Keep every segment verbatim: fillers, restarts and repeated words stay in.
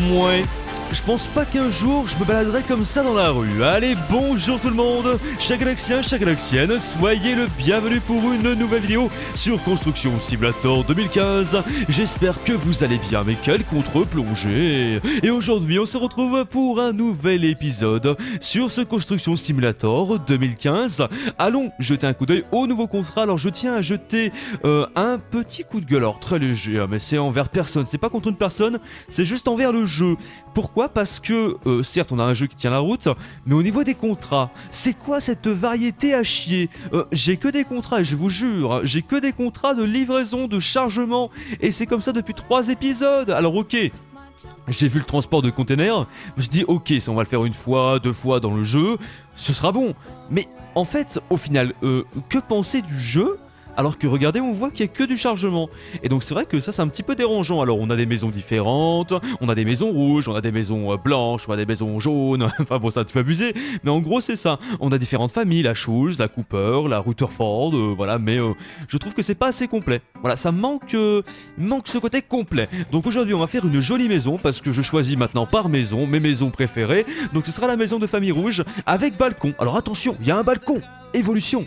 Mouais. Je pense pas qu'un jour je me baladerai comme ça dans la rue. Allez, bonjour tout le monde, chers Galaxiens, chers Galaxiennes, soyez le bienvenu pour une nouvelle vidéo sur Construction Simulator deux mille quinze. J'espère que vous allez bien, mais quelle contre-plongée! Et aujourd'hui, on se retrouve pour un nouvel épisode sur ce Construction Simulator deux mille quinze. Allons jeter un coup d'œil au nouveau contrat. Alors, je tiens à jeter euh, un petit coup de gueule, alors très léger, mais c'est envers personne, c'est pas contre une personne, c'est juste envers le jeu. Pourquoi? Parce que, euh, certes, on a un jeu qui tient la route, mais au niveau des contrats, c'est quoi cette variété à chier? euh, J'ai que des contrats, je vous jure, j'ai que des contrats de livraison, de chargement, et c'est comme ça depuis trois épisodes. Alors ok, j'ai vu le transport de containers, je dis ok, ça on va le faire une fois, deux fois dans le jeu, ce sera bon. Mais en fait, au final, euh, que penser du jeu ? Alors que regardez, on voit qu'il n'y a que du chargement. Et donc c'est vrai que ça, c'est un petit peu dérangeant. Alors on a des maisons différentes, on a des maisons rouges, on a des maisons blanches, on a des maisons jaunes. Enfin bon, c'est un petit peu abusé, mais en gros c'est ça. On a différentes familles, la Schultz, la Cooper, la Rutherford, euh, voilà. Mais euh, je trouve que c'est pas assez complet. Voilà, ça manque, euh, manque ce côté complet. Donc aujourd'hui on va faire une jolie maison, parce que je choisis maintenant par maison mes maisons préférées. Donc ce sera la maison de famille rouge avec balcon. Alors attention, il y a un balcon. Évolution.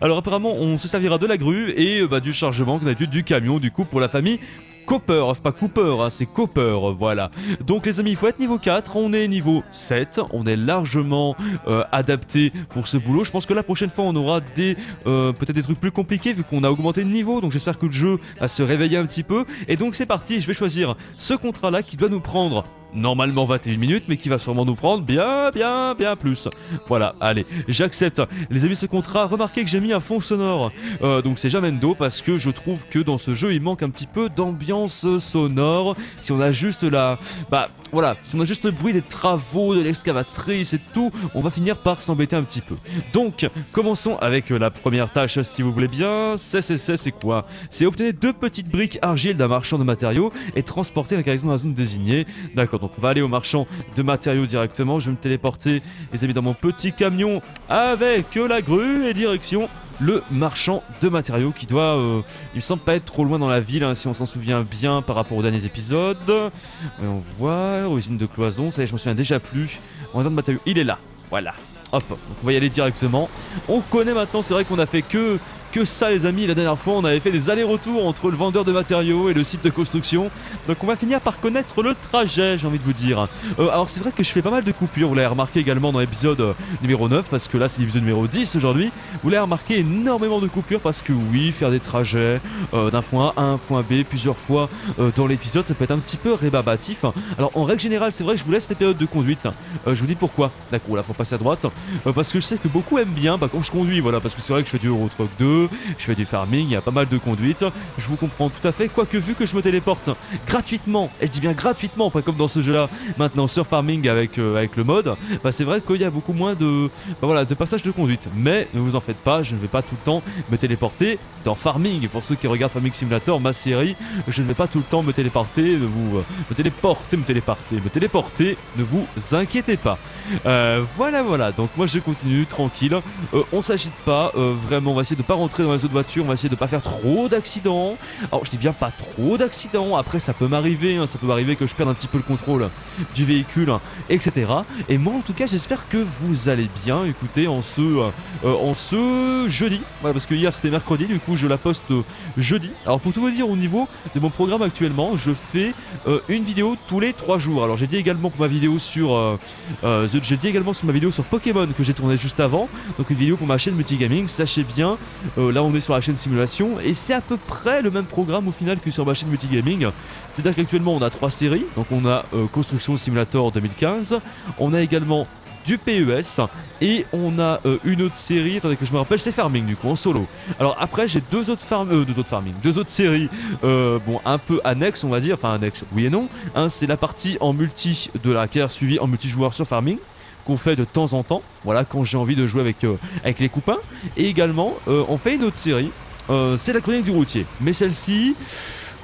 Alors apparemment on se servira de la grue et euh, bah, du chargement qu'on a eu du camion du coup pour la famille Cooper, c'est pas Cooper, hein, c'est Cooper, voilà. Donc les amis, il faut être niveau quatre, on est niveau sept, on est largement euh, adapté pour ce boulot. Je pense que la prochaine fois, on aura des euh, peut-être des trucs plus compliqués vu qu'on a augmenté de niveau. Donc j'espère que le jeu va se réveiller un petit peu. Et donc c'est parti, je vais choisir ce contrat-là qui doit nous prendre normalement vingt et une minutes, mais qui va sûrement nous prendre bien, bien, bien plus. Voilà, allez, j'accepte. Les amis, ce contrat, remarquez que j'ai mis un fond sonore. Euh, donc c'est Jamendo, parce que je trouve que dans ce jeu, il manque un petit peu d'ambiance sonore. Si on a juste la... Bah voilà, si on a juste le bruit des travaux, de l'excavatrice et tout, on va finir par s'embêter un petit peu. Donc commençons avec la première tâche si vous voulez bien. C'est c'est c'est quoi? C'est obtenir deux petites briques argile d'un marchand de matériaux et transporter la cargaison dans la zone désignée. D'accord, donc on va aller au marchand de matériaux directement. Je vais me téléporter les amis dans mon petit camion avec la grue et direction le marchand de matériaux qui doit, euh, il me semble, pas être trop loin dans la ville, hein, si on s'en souvient bien par rapport aux derniers épisodes. Et on voit, usine de cloison, ça y est, je m'en souviens déjà plus. En attendant de matériaux, il est là, voilà. Hop, donc on va y aller directement. On connaît maintenant, c'est vrai qu'on a fait que, que ça les amis, la dernière fois on avait fait des allers-retours entre le vendeur de matériaux et le site de construction. Donc on va finir par connaître le trajet, j'ai envie de vous dire. euh, Alors c'est vrai que je fais pas mal de coupures, vous l'avez remarqué également dans l'épisode numéro neuf, parce que là c'est l'épisode numéro dix aujourd'hui. Vous l'avez remarqué, énormément de coupures, parce que oui, faire des trajets euh, d'un point A à un point B plusieurs fois euh, dans l'épisode, ça peut être un petit peu rébarbatif. Alors en règle générale c'est vrai que je vous laisse les périodes de conduite, euh, je vous dis pourquoi. D'accord, là faut passer à droite. Euh, parce que je sais que beaucoup aiment bien bah, quand je conduis, voilà, parce que c'est vrai que je fais du Euro Truck deux, je fais du farming, il y a pas mal de conduite, je vous comprends tout à fait, quoique vu que je me téléporte gratuitement, et je dis bien gratuitement, pas comme dans ce jeu-là, maintenant sur farming avec, euh, avec le mode, bah c'est vrai qu'il y a beaucoup moins de, bah, voilà, de passages de conduite, mais ne vous en faites pas, je ne vais pas tout le temps me téléporter dans farming, pour ceux qui regardent Farming Simulator, ma série, je ne vais pas tout le temps me téléporter, ne vous, euh, me téléporter, me téléporter, me téléporter, ne vous inquiétez pas. Euh, voilà, voilà, donc moi je continue tranquille, euh, on s'agite pas, euh, vraiment on va essayer de pas rentrer dans les autres voitures, on va essayer de pas faire trop d'accidents. Alors je dis bien pas trop d'accidents, après ça peut m'arriver, hein, ça peut m'arriver que je perde un petit peu le contrôle du véhicule, et cetera. Et moi en tout cas j'espère que vous allez bien, écoutez, en ce, euh, en ce jeudi, voilà, parce que hier c'était mercredi, du coup je la poste jeudi. Alors pour tout vous dire, au niveau de mon programme actuellement, je fais euh, une vidéo tous les trois jours. Alors j'ai dit également pour ma vidéo sur, euh, euh, j'ai dit également sur ma vidéo sur Pokémon, que j'ai tourné juste avant, donc une vidéo pour ma chaîne Multigaming, sachez bien, euh, là on est sur la chaîne Simulation, et c'est à peu près le même programme au final que sur ma chaîne Multigaming, c'est-à-dire qu'actuellement on a trois séries, donc on a euh, Construction Simulator deux mille quinze, on a également du P E S, et on a euh, une autre série, attendez que je me rappelle, c'est Farming du coup, en solo. Alors après j'ai deux autres farm, euh, deux autres farming, deux autres séries, euh, bon un peu annexes on va dire, enfin annexes oui et non, hein, c'est la partie en multi de la carrière suivie en multijoueur sur Farming, qu'on fait de temps en temps, voilà, quand j'ai envie de jouer avec, euh, avec les copains. Et également, euh, on fait une autre série, euh, c'est la chronique du routier. Mais celle-ci,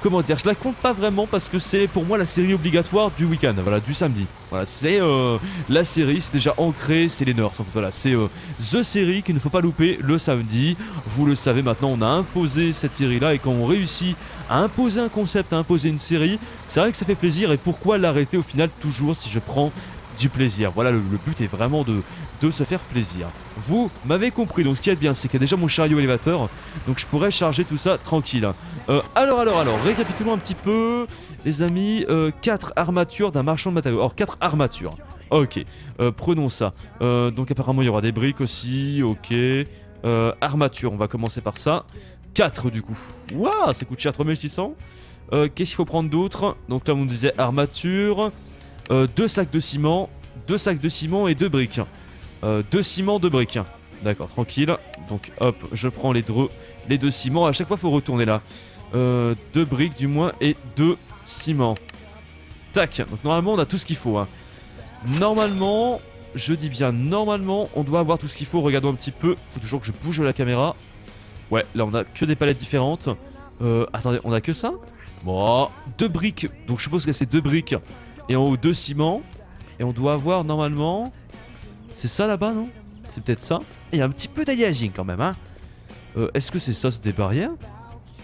comment dire, je la compte pas vraiment parce que c'est pour moi la série obligatoire du week-end, voilà, du samedi. Voilà, c'est euh, la série, c'est déjà ancré, c'est les nurses en fait, voilà, c'est euh, The Série qu'il ne faut pas louper le samedi. Vous le savez maintenant, on a imposé cette série-là et quand on réussit à imposer un concept, à imposer une série, c'est vrai que ça fait plaisir, et pourquoi l'arrêter au final toujours si je prends du plaisir? Voilà, le, le but est vraiment de, de se faire plaisir. Vous m'avez compris, donc ce qui est bien, c'est qu'il y a déjà mon chariot élévateur, donc je pourrais charger tout ça tranquille. Euh, alors, alors, alors, récapitulons un petit peu, les amis, euh, quatre armatures d'un marchand de matériaux. Or, quatre armatures, ok, euh, prenons ça. Euh, donc apparemment, il y aura des briques aussi, ok. Euh, armature, on va commencer par ça. quatre du coup. Waouh, ça coûte cher, trois mille six cents. Euh, Qu'est-ce qu'il faut prendre d'autre? Donc là, on disait armature. Euh, deux sacs de ciment, deux sacs de ciment et deux briques. Euh, deux ciments, deux briques. D'accord, tranquille. Donc hop, je prends les, les deux ciments. À chaque fois, il faut retourner là. Euh, deux briques du moins et deux ciments. Tac. Donc normalement, on a tout ce qu'il faut. Hein. Normalement, je dis bien normalement, on doit avoir tout ce qu'il faut. Regardons un petit peu. Faut toujours que je bouge la caméra. Ouais, là on a que des palettes différentes. Euh, attendez, on a que ça? Bon, deux briques. Donc je suppose que c'est deux briques. Et en haut, deux ciments. Et on doit avoir normalement... C'est ça là-bas, non? C'est peut-être ça. Et il y a un petit peu d'aliasing quand même, hein. Euh, Est-ce que c'est ça, c'est des barrières?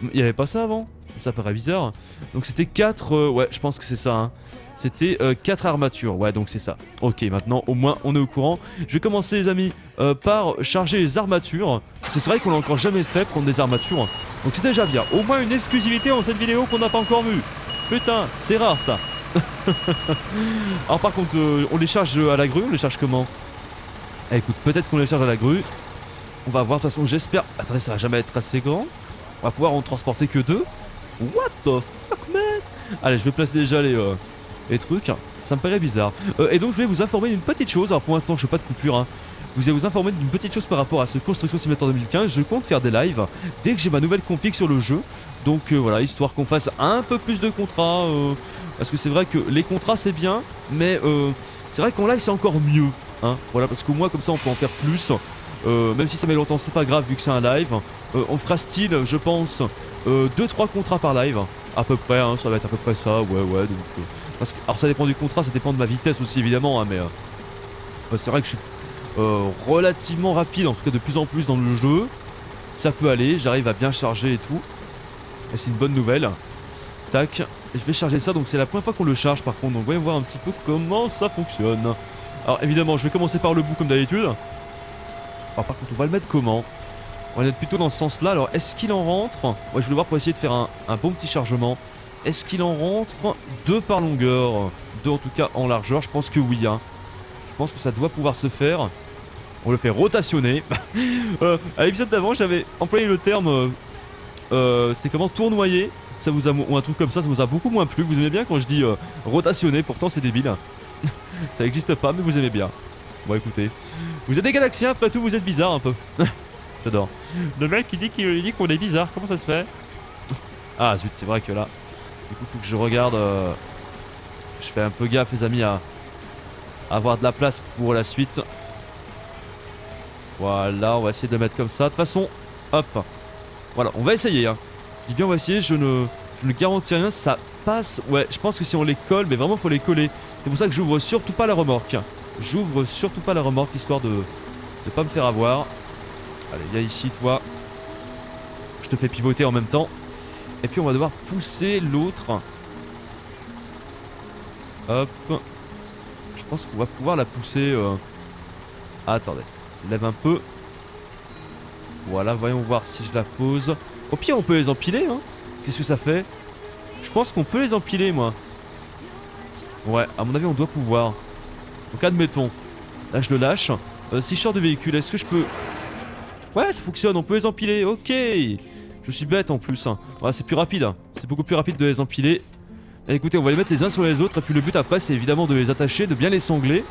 Il n'y avait pas ça avant? Ça paraît bizarre. Donc c'était quatre... Euh, ouais, je pense que c'est ça, hein. C'était euh, quatre armatures, ouais donc c'est ça. Ok, maintenant au moins on est au courant. Je vais commencer les amis euh, par charger les armatures. C'est vrai qu'on l'a encore jamais fait, prendre des armatures. Donc c'est déjà bien, au moins une exclusivité en cette vidéo qu'on n'a pas encore vue. Putain, c'est rare ça. Alors par contre, euh, on les charge à la grue, on les charge comment? Eh, écoute, peut-être qu'on les charge à la grue. On va voir, de toute façon j'espère... Attendez, ça va jamais être assez grand. On va pouvoir en transporter que deux. What the fuck man? Allez, je vais placer déjà les... Euh... les trucs, ça me paraît bizarre. Euh, et donc je vais vous informer d'une petite chose, alors pour l'instant je fais pas de coupure, hein. Vous allez vous informer d'une petite chose par rapport à ce Construction Simulator deux mille quinze, je compte faire des lives dès que j'ai ma nouvelle config sur le jeu, donc euh, voilà, histoire qu'on fasse un peu plus de contrats, euh, parce que c'est vrai que les contrats c'est bien, mais euh, c'est vrai qu'en live c'est encore mieux, hein. Voilà, parce qu'au moins comme ça on peut en faire plus, euh, même si ça met longtemps c'est pas grave vu que c'est un live, euh, on fera style je pense euh, deux trois contrats par live, à peu près, hein, ça va être à peu près ça, ouais ouais, donc... Euh, Parce que, alors ça dépend du contrat, ça dépend de ma vitesse aussi évidemment, hein, mais euh, bah c'est vrai que je suis euh, relativement rapide, en tout cas de plus en plus dans le jeu. Ça peut aller, j'arrive à bien charger et tout. Et c'est une bonne nouvelle. Tac, et je vais charger ça, donc c'est la première fois qu'on le charge par contre, donc voyons voir un petit peu comment ça fonctionne. Alors évidemment, je vais commencer par le bout comme d'habitude. Alors par contre, on va le mettre comment? On va le mettre plutôt dans ce sens-là, alors est-ce qu'il en rentre? Ouais, je voulais voir pour essayer de faire un, un bon petit chargement. Est-ce qu'il en rentre deux par longueur? Deux en tout cas en largeur, je pense que oui. Hein. Je pense que ça doit pouvoir se faire. On le fait rotationner. euh, à l'épisode d'avant, j'avais employé le terme... Euh, C'était comment? Tournoyer. Ça vous a, ou un truc comme ça, ça vous a beaucoup moins plu. Vous aimez bien quand je dis euh, rotationner, pourtant c'est débile. Ça n'existe pas, mais vous aimez bien. Bon écoutez. Vous êtes des Galaxiens, après tout vous êtes bizarres un peu. J'adore. Le mec il dit qu'il dit qu'on est bizarre, comment ça se fait? Ah zut, c'est vrai que là... Du coup, faut que je regarde. Euh... Je fais un peu gaffe, les amis, à... à avoir de la place pour la suite. Voilà, on va essayer de le mettre comme ça. De toute façon, hop. Voilà, on va essayer. Hein. Je dis bien, on va essayer. Je ne, je ne garantis rien. Ça passe. Ouais, je pense que si on les colle, mais vraiment, faut les coller. C'est pour ça que j'ouvre surtout pas la remorque. J'ouvre surtout pas la remorque, histoire de ne pas me faire avoir. Allez, viens ici, toi. Je te fais pivoter en même temps. Et puis on va devoir pousser l'autre. Hop. Je pense qu'on va pouvoir la pousser. Euh... Ah, attendez. Lève un peu. Voilà, voyons voir si je la pose. Au pire, on peut les empiler. Hein. Qu'est-ce que ça fait? Je pense qu'on peut les empiler, moi. Ouais, à mon avis, on doit pouvoir. Donc admettons. Là, je le lâche. Euh, si je sors du véhicule, est-ce que je peux... Ouais, ça fonctionne, on peut les empiler. Ok. Je suis bête en plus, hein. Ouais, c'est plus rapide, hein. C'est beaucoup plus rapide de les empiler. Et écoutez, on va les mettre les uns sur les autres, et puis le but après c'est évidemment de les attacher, de bien les sangler.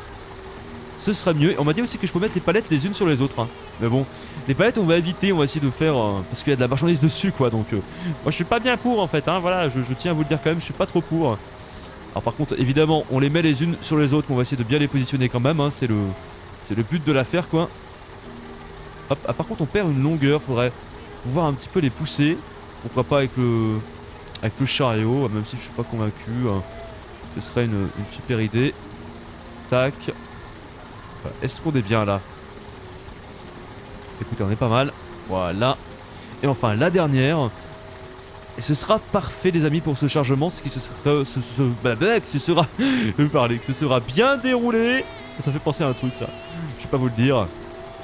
Ce serait mieux, et on m'a dit aussi que je peux mettre les palettes les unes sur les autres, hein. Mais bon, les palettes on va éviter, on va essayer de faire, euh, parce qu'il y a de la marchandise dessus quoi, donc euh, moi je suis pas bien pour en fait, hein, voilà, je, je tiens à vous le dire quand même, je suis pas trop pour. Alors par contre, évidemment, on les met les unes sur les autres, mais on va essayer de bien les positionner quand même, hein, c'est le, c'est le but de l'affaire quoi. Hop, ah, par contre on perd une longueur, faudrait... pouvoir un petit peu les pousser, pourquoi pas avec le, avec le chariot, même si je suis pas convaincu, hein. Ce serait une, une super idée. Tac. Est-ce qu'on est bien là? Écoutez, on est pas mal. Voilà. Et enfin la dernière. Et ce sera parfait les amis pour ce chargement, ce qui se sera... Ce, ce, blablabla, que ce sera... Je vais parler, que ce sera bien déroulé. Ça fait penser à un truc ça, je vais pas vous le dire.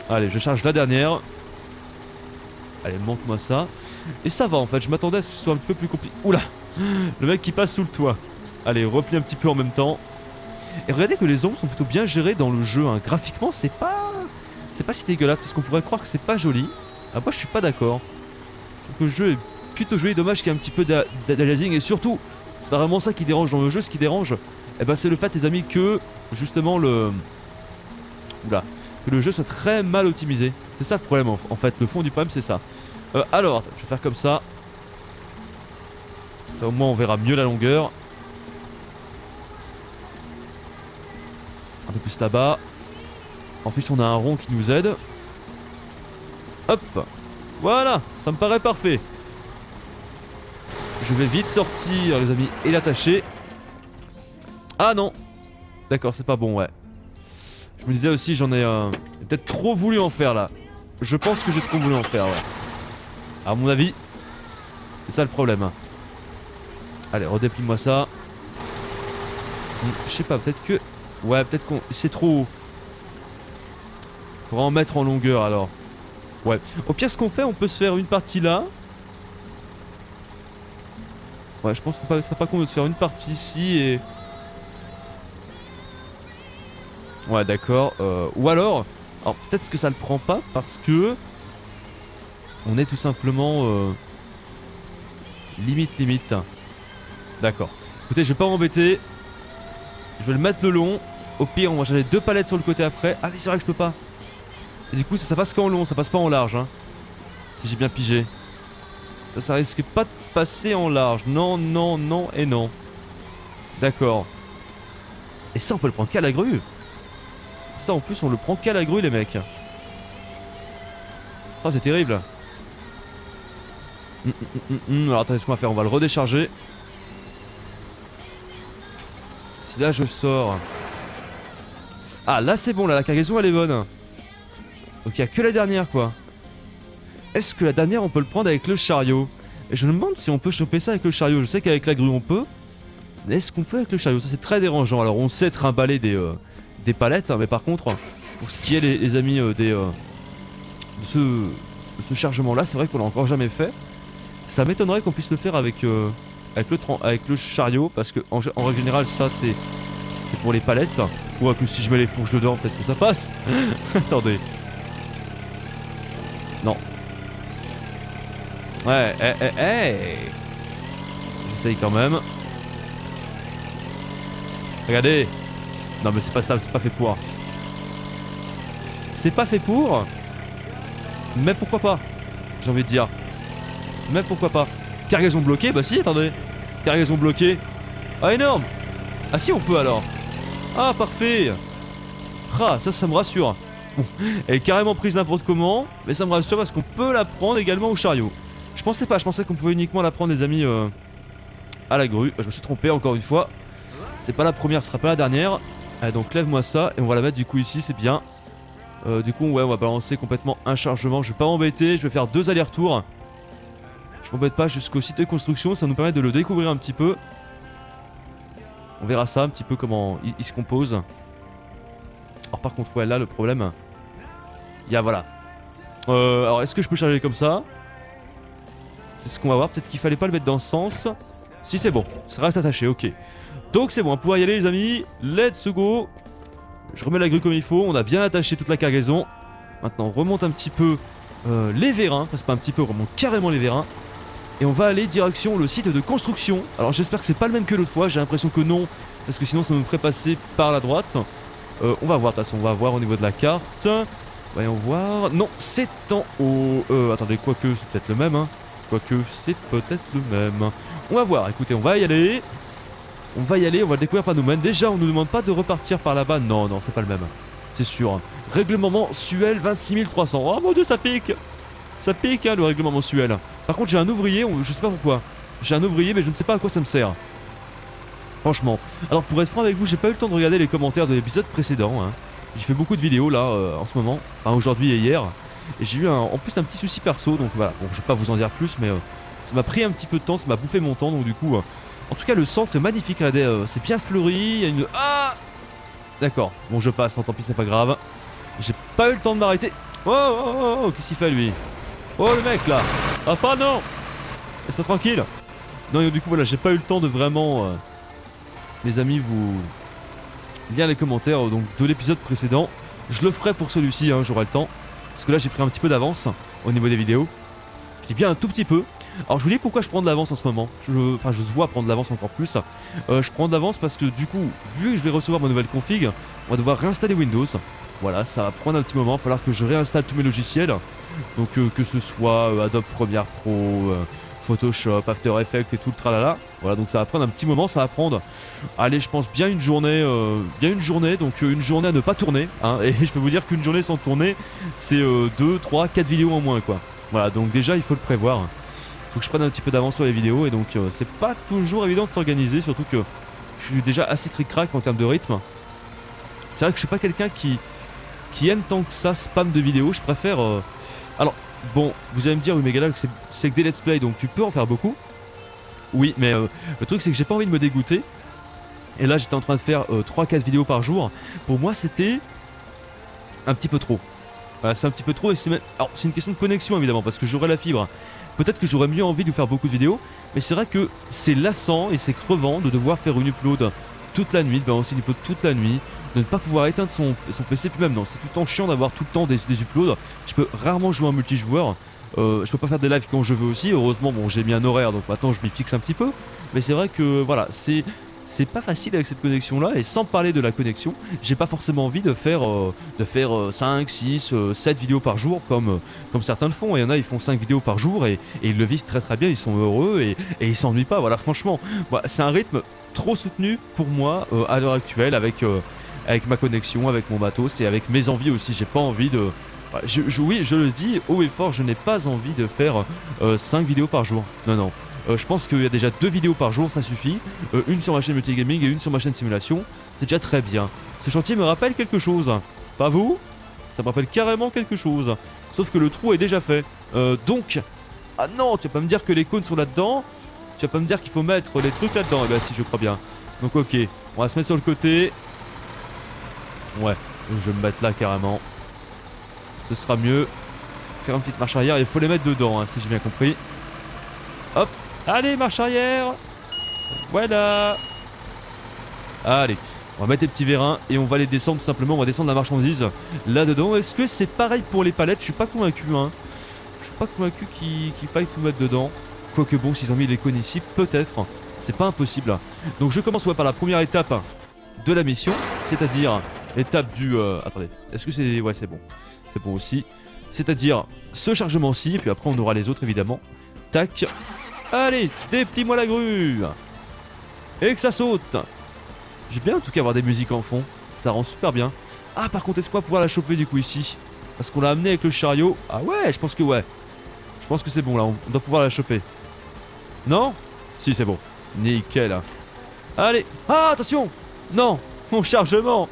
Allez, je charge la dernière. Allez, montre-moi ça. Et ça va en fait, je m'attendais à ce que ce soit un petit peu plus compliqué. Oula, le mec qui passe sous le toit. Allez, replie un petit peu en même temps. Et regardez que les ombres sont plutôt bien gérées dans le jeu, hein. Graphiquement c'est pas... C'est pas si dégueulasse parce qu'on pourrait croire que c'est pas joli. Ah moi je suis pas d'accord. Je trouve que le jeu est plutôt joli, dommage qu'il y ait un petit peu d'aliasing. Et surtout, c'est pas vraiment ça qui dérange dans le jeu, ce qui dérange, eh ben, c'est le fait les amis que justement le... Oula, que le jeu soit très mal optimisé. C'est ça le problème en, en fait, le fond du problème c'est ça. Euh, alors, je vais faire comme ça. ça. Au moins on verra mieux la longueur. Un peu plus là-bas. En plus on a un rond qui nous aide. Hop, voilà, ça me paraît parfait. Je vais vite sortir les amis et l'attacher. Ah non, d'accord, c'est pas bon, ouais. Je me disais aussi, j'en ai euh, peut-être trop voulu en faire là. Je pense que j'ai trop voulu en faire, ouais. À mon avis, c'est ça le problème. Allez, redéplie-moi ça. Je sais pas, peut-être que... Ouais, peut-être qu'on... C'est trop haut. Faudra en mettre en longueur alors. Ouais. Au pire, ce qu'on fait, on peut se faire une partie là. Ouais, je pense que ce serait pas con de se faire une partie ici et... Ouais, d'accord. Euh, ou alors... Alors, peut-être que ça le prend pas parce que... On est tout simplement... Euh, limite, limite. D'accord. Écoutez, je vais pas m'embêter. Je vais le mettre le long. Au pire, on va changer deux palettes sur le côté après. Ah, mais c'est vrai que je peux pas. Et du coup, ça, ça passe qu'en long, ça passe pas en large. Hein. Si j'ai bien pigé. Ça, ça risque pas de passer en large. Non, non, non et non. D'accord. Et ça, on peut le prendre qu'à la grue. Ça en plus on le prend qu'à la grue les mecs. Oh c'est terrible. mm, mm, mm, mm. Alors attendez ce qu'on va faire, on va le redécharger. Si là je sors... Ah là c'est bon, là la cargaison elle est bonne. Donc il n'y a que la dernière quoi. Est-ce que la dernière on peut le prendre avec le chariot? Et je me demande si on peut choper ça avec le chariot. Je sais qu'avec la grue on peut. Mais est-ce qu'on peut avec le chariot? Ça c'est très dérangeant. Alors on sait trimballer des... Euh... des palettes, hein, mais par contre, pour ce qui est les, les amis euh, des euh, de ce, de ce chargement là, c'est vrai qu'on l'a encore jamais fait. Ça m'étonnerait qu'on puisse le faire avec euh, avec le avec le chariot, parce que en, en règle générale ça c'est c'est pour les palettes. Ou ouais, que si je mets les fourches dedans, peut-être que ça passe. Attendez. Non. Ouais, hey, hey, hey. J'essaye quand même. Regardez. Non mais c'est pas stable, c'est pas fait pour. C'est pas fait pour. Mais pourquoi pas? J'ai envie de dire. Mais pourquoi pas? Cargaison bloquée? Bah si, attendez. Cargaison bloquée. Ah énorme. Ah si on peut alors. Ah parfait. Ah ça, ça me rassure. Bon, elle est carrément prise n'importe comment. Mais ça me rassure parce qu'on peut la prendre également au chariot. Je pensais pas, je pensais qu'on pouvait uniquement la prendre les amis euh, à la grue. Je me suis trompé encore une fois. C'est pas la première, ce sera pas la dernière. Allez, donc lève-moi ça et on va la mettre du coup ici, c'est bien. Euh, du coup ouais, on va balancer complètement un chargement. Je vais pas m'embêter, je vais faire deux allers-retours. Je m'embête pas jusqu'au site de construction, ça nous permet de le découvrir un petit peu. On verra ça un petit peu comment il, il se compose. Alors par contre ouais, là le problème. Il y a voilà. Euh, alors est-ce que je peux charger comme ça? C'est ce qu'on va voir, peut-être qu'il fallait pas le mettre dans ce sens. Si c'est bon, ça reste attaché, ok. Donc c'est bon, on pourra y aller les amis, let's go. Je remets la grue comme il faut, on a bien attaché toute la cargaison. Maintenant on remonte un petit peu euh, les vérins, enfin c'est pas un petit peu, on remonte carrément les vérins. Et on va aller direction le site de construction. Alors j'espère que c'est pas le même que l'autre fois, j'ai l'impression que non. Parce que sinon ça me ferait passer par la droite. euh, On va voir, de toute façon on va voir au niveau de la carte. Voyons voir, non c'est en haut. euh, Attendez, quoique c'est peut-être le même hein. Quoique c'est peut-être le même. On va voir, écoutez, on va y aller. On va y aller, on va le découvrir par nous-mêmes. Déjà, on nous demande pas de repartir par là-bas. Non, non, c'est pas le même. C'est sûr. Règlement mensuel vingt-six mille trois cents. Oh mon dieu, ça pique. Ça pique, hein, le règlement mensuel. Par contre, j'ai un ouvrier, on, je sais pas pourquoi. J'ai un ouvrier, mais je ne sais pas à quoi ça me sert. Franchement. Alors, pour être franc avec vous, j'ai pas eu le temps de regarder les commentaires de l'épisode précédent. Hein. J'ai fait beaucoup de vidéos là, euh, en ce moment. Enfin, aujourd'hui et hier. Et j'ai eu un, en plus un petit souci perso, donc voilà. Bon, je vais pas vous en dire plus, mais euh, Ça m'a pris un petit peu de temps, ça m'a bouffé mon temps, donc du coup... En tout cas, le centre est magnifique, regardez, c'est bien fleuri, il y a une... Ah ! D'accord, bon je passe, non, tant pis, c'est pas grave. J'ai pas eu le temps de m'arrêter. Oh, oh, oh, oh qu'est-ce qu'il fait lui? Oh le mec là. Ah pas non. Laisse-moi tranquille. Non et du coup voilà, j'ai pas eu le temps de vraiment... Euh... Les amis, vous... lire les commentaires donc, de l'épisode précédent. Je le ferai pour celui-ci, hein, j'aurai le temps. Parce que là j'ai pris un petit peu d'avance au niveau des vidéos. Je dis bien un tout petit peu. Alors je vous dis pourquoi je prends de l'avance en ce moment. Je, enfin je dois prendre de l'avance encore plus. Euh, je prends de l'avance parce que du coup, vu que je vais recevoir ma nouvelle config, on va devoir réinstaller Windows. Voilà, ça va prendre un petit moment, il va falloir que je réinstalle tous mes logiciels. Donc euh, que ce soit euh, Adobe Premiere Pro, euh, Photoshop, After Effects et tout le tralala. Voilà, donc ça va prendre un petit moment, ça va prendre, allez je pense bien une journée, euh, bien une journée, donc euh, une journée à ne pas tourner. Hein, et je peux vous dire qu'une journée sans tourner, c'est deux, trois, quatre vidéos en moins quoi. Voilà, donc déjà il faut le prévoir. Faut que je prenne un petit peu d'avance sur les vidéos et donc euh, c'est pas toujours évident de s'organiser, surtout que je suis déjà assez cric-crac en termes de rythme. C'est vrai que je suis pas quelqu'un qui... qui aime tant que ça spam de vidéos, je préfère... Euh... Alors, bon, vous allez me dire, oui mais Galax, c'est que des let's play, donc tu peux en faire beaucoup. Oui, mais euh, le truc c'est que j'ai pas envie de me dégoûter. Et là, j'étais en train de faire euh, trois quatre vidéos par jour. Pour moi, c'était un petit peu trop. Voilà, c'est un petit peu trop et c'est... Alors, c'est une question de connexion, évidemment, parce que j'aurai la fibre. Peut-être que j'aurais mieux envie de vous faire beaucoup de vidéos, mais c'est vrai que c'est lassant et c'est crevant de devoir faire une upload toute la nuit, ben aussi une upload toute la nuit. De ne pas pouvoir éteindre son, son P C, puis même non, c'est tout le temps chiant d'avoir tout le temps des, des uploads. Je peux rarement jouer en multijoueur, euh, je peux pas faire des lives quand je veux aussi. Heureusement, bon, j'ai mis un horaire donc maintenant je m'y fixe un petit peu. Mais c'est vrai que voilà, c'est c'est pas facile avec cette connexion là. Et sans parler de la connexion, j'ai pas forcément envie de faire, euh, de faire euh, cinq, six, sept vidéos par jour comme, euh, comme certains le font. Et il y en a, ils font cinq vidéos par jour et, et ils le vivent très très bien, ils sont heureux et, et ils s'ennuient pas. Voilà, franchement, bah, c'est un rythme trop soutenu pour moi euh, à l'heure actuelle avec. Euh, Avec ma connexion, avec mon matos et avec mes envies aussi. J'ai pas envie de... Je, je, oui, je le dis haut et fort, je n'ai pas envie de faire euh, cinq vidéos par jour. Non, non. Euh, je pense qu'il y a déjà deux vidéos par jour, ça suffit. Euh, une sur ma chaîne Multigaming et une sur ma chaîne Simulation. C'est déjà très bien. Ce chantier me rappelle quelque chose. Pas vous? Ça me rappelle carrément quelque chose. Sauf que le trou est déjà fait. Euh, donc... Ah non, tu vas pas me dire que les cônes sont là-dedans. Tu vas pas me dire qu'il faut mettre les trucs là-dedans. Eh bien si, je crois bien. Donc ok, on va se mettre sur le côté... Ouais, je vais me mettre là carrément. Ce sera mieux. Faire une petite marche arrière, il faut les mettre dedans, hein, si j'ai bien compris. Hop, allez, marche arrière. Voilà. Allez, on va mettre les petits vérins et on va les descendre tout simplement, on va descendre la marchandise là-dedans. Est-ce que c'est pareil pour les palettes? Je suis pas convaincu, hein. Je suis pas convaincu qu'il qu'il faille tout mettre dedans. Quoique bon, s'ils ont mis les cônes ici, peut-être. C'est pas impossible. Donc je commence ouais, par la première étape de la mission, c'est-à-dire... Étape du... Euh, attendez, est-ce que c'est... Ouais, c'est bon. C'est bon aussi. C'est-à-dire ce chargement-ci, et puis après on aura les autres évidemment. Tac. Allez, déplie-moi la grue. Et que ça saute. J'ai bien en tout cas avoir des musiques en fond. Ça rend super bien. Ah, par contre, est-ce qu'on va pouvoir la choper du coup ici? Parce qu'on l'a amené avec le chariot. Ah ouais, je pense que ouais. Je pense que c'est bon là, on doit pouvoir la choper. Non? Si, c'est bon. Nickel. Allez. Ah, attention. Non, mon chargement.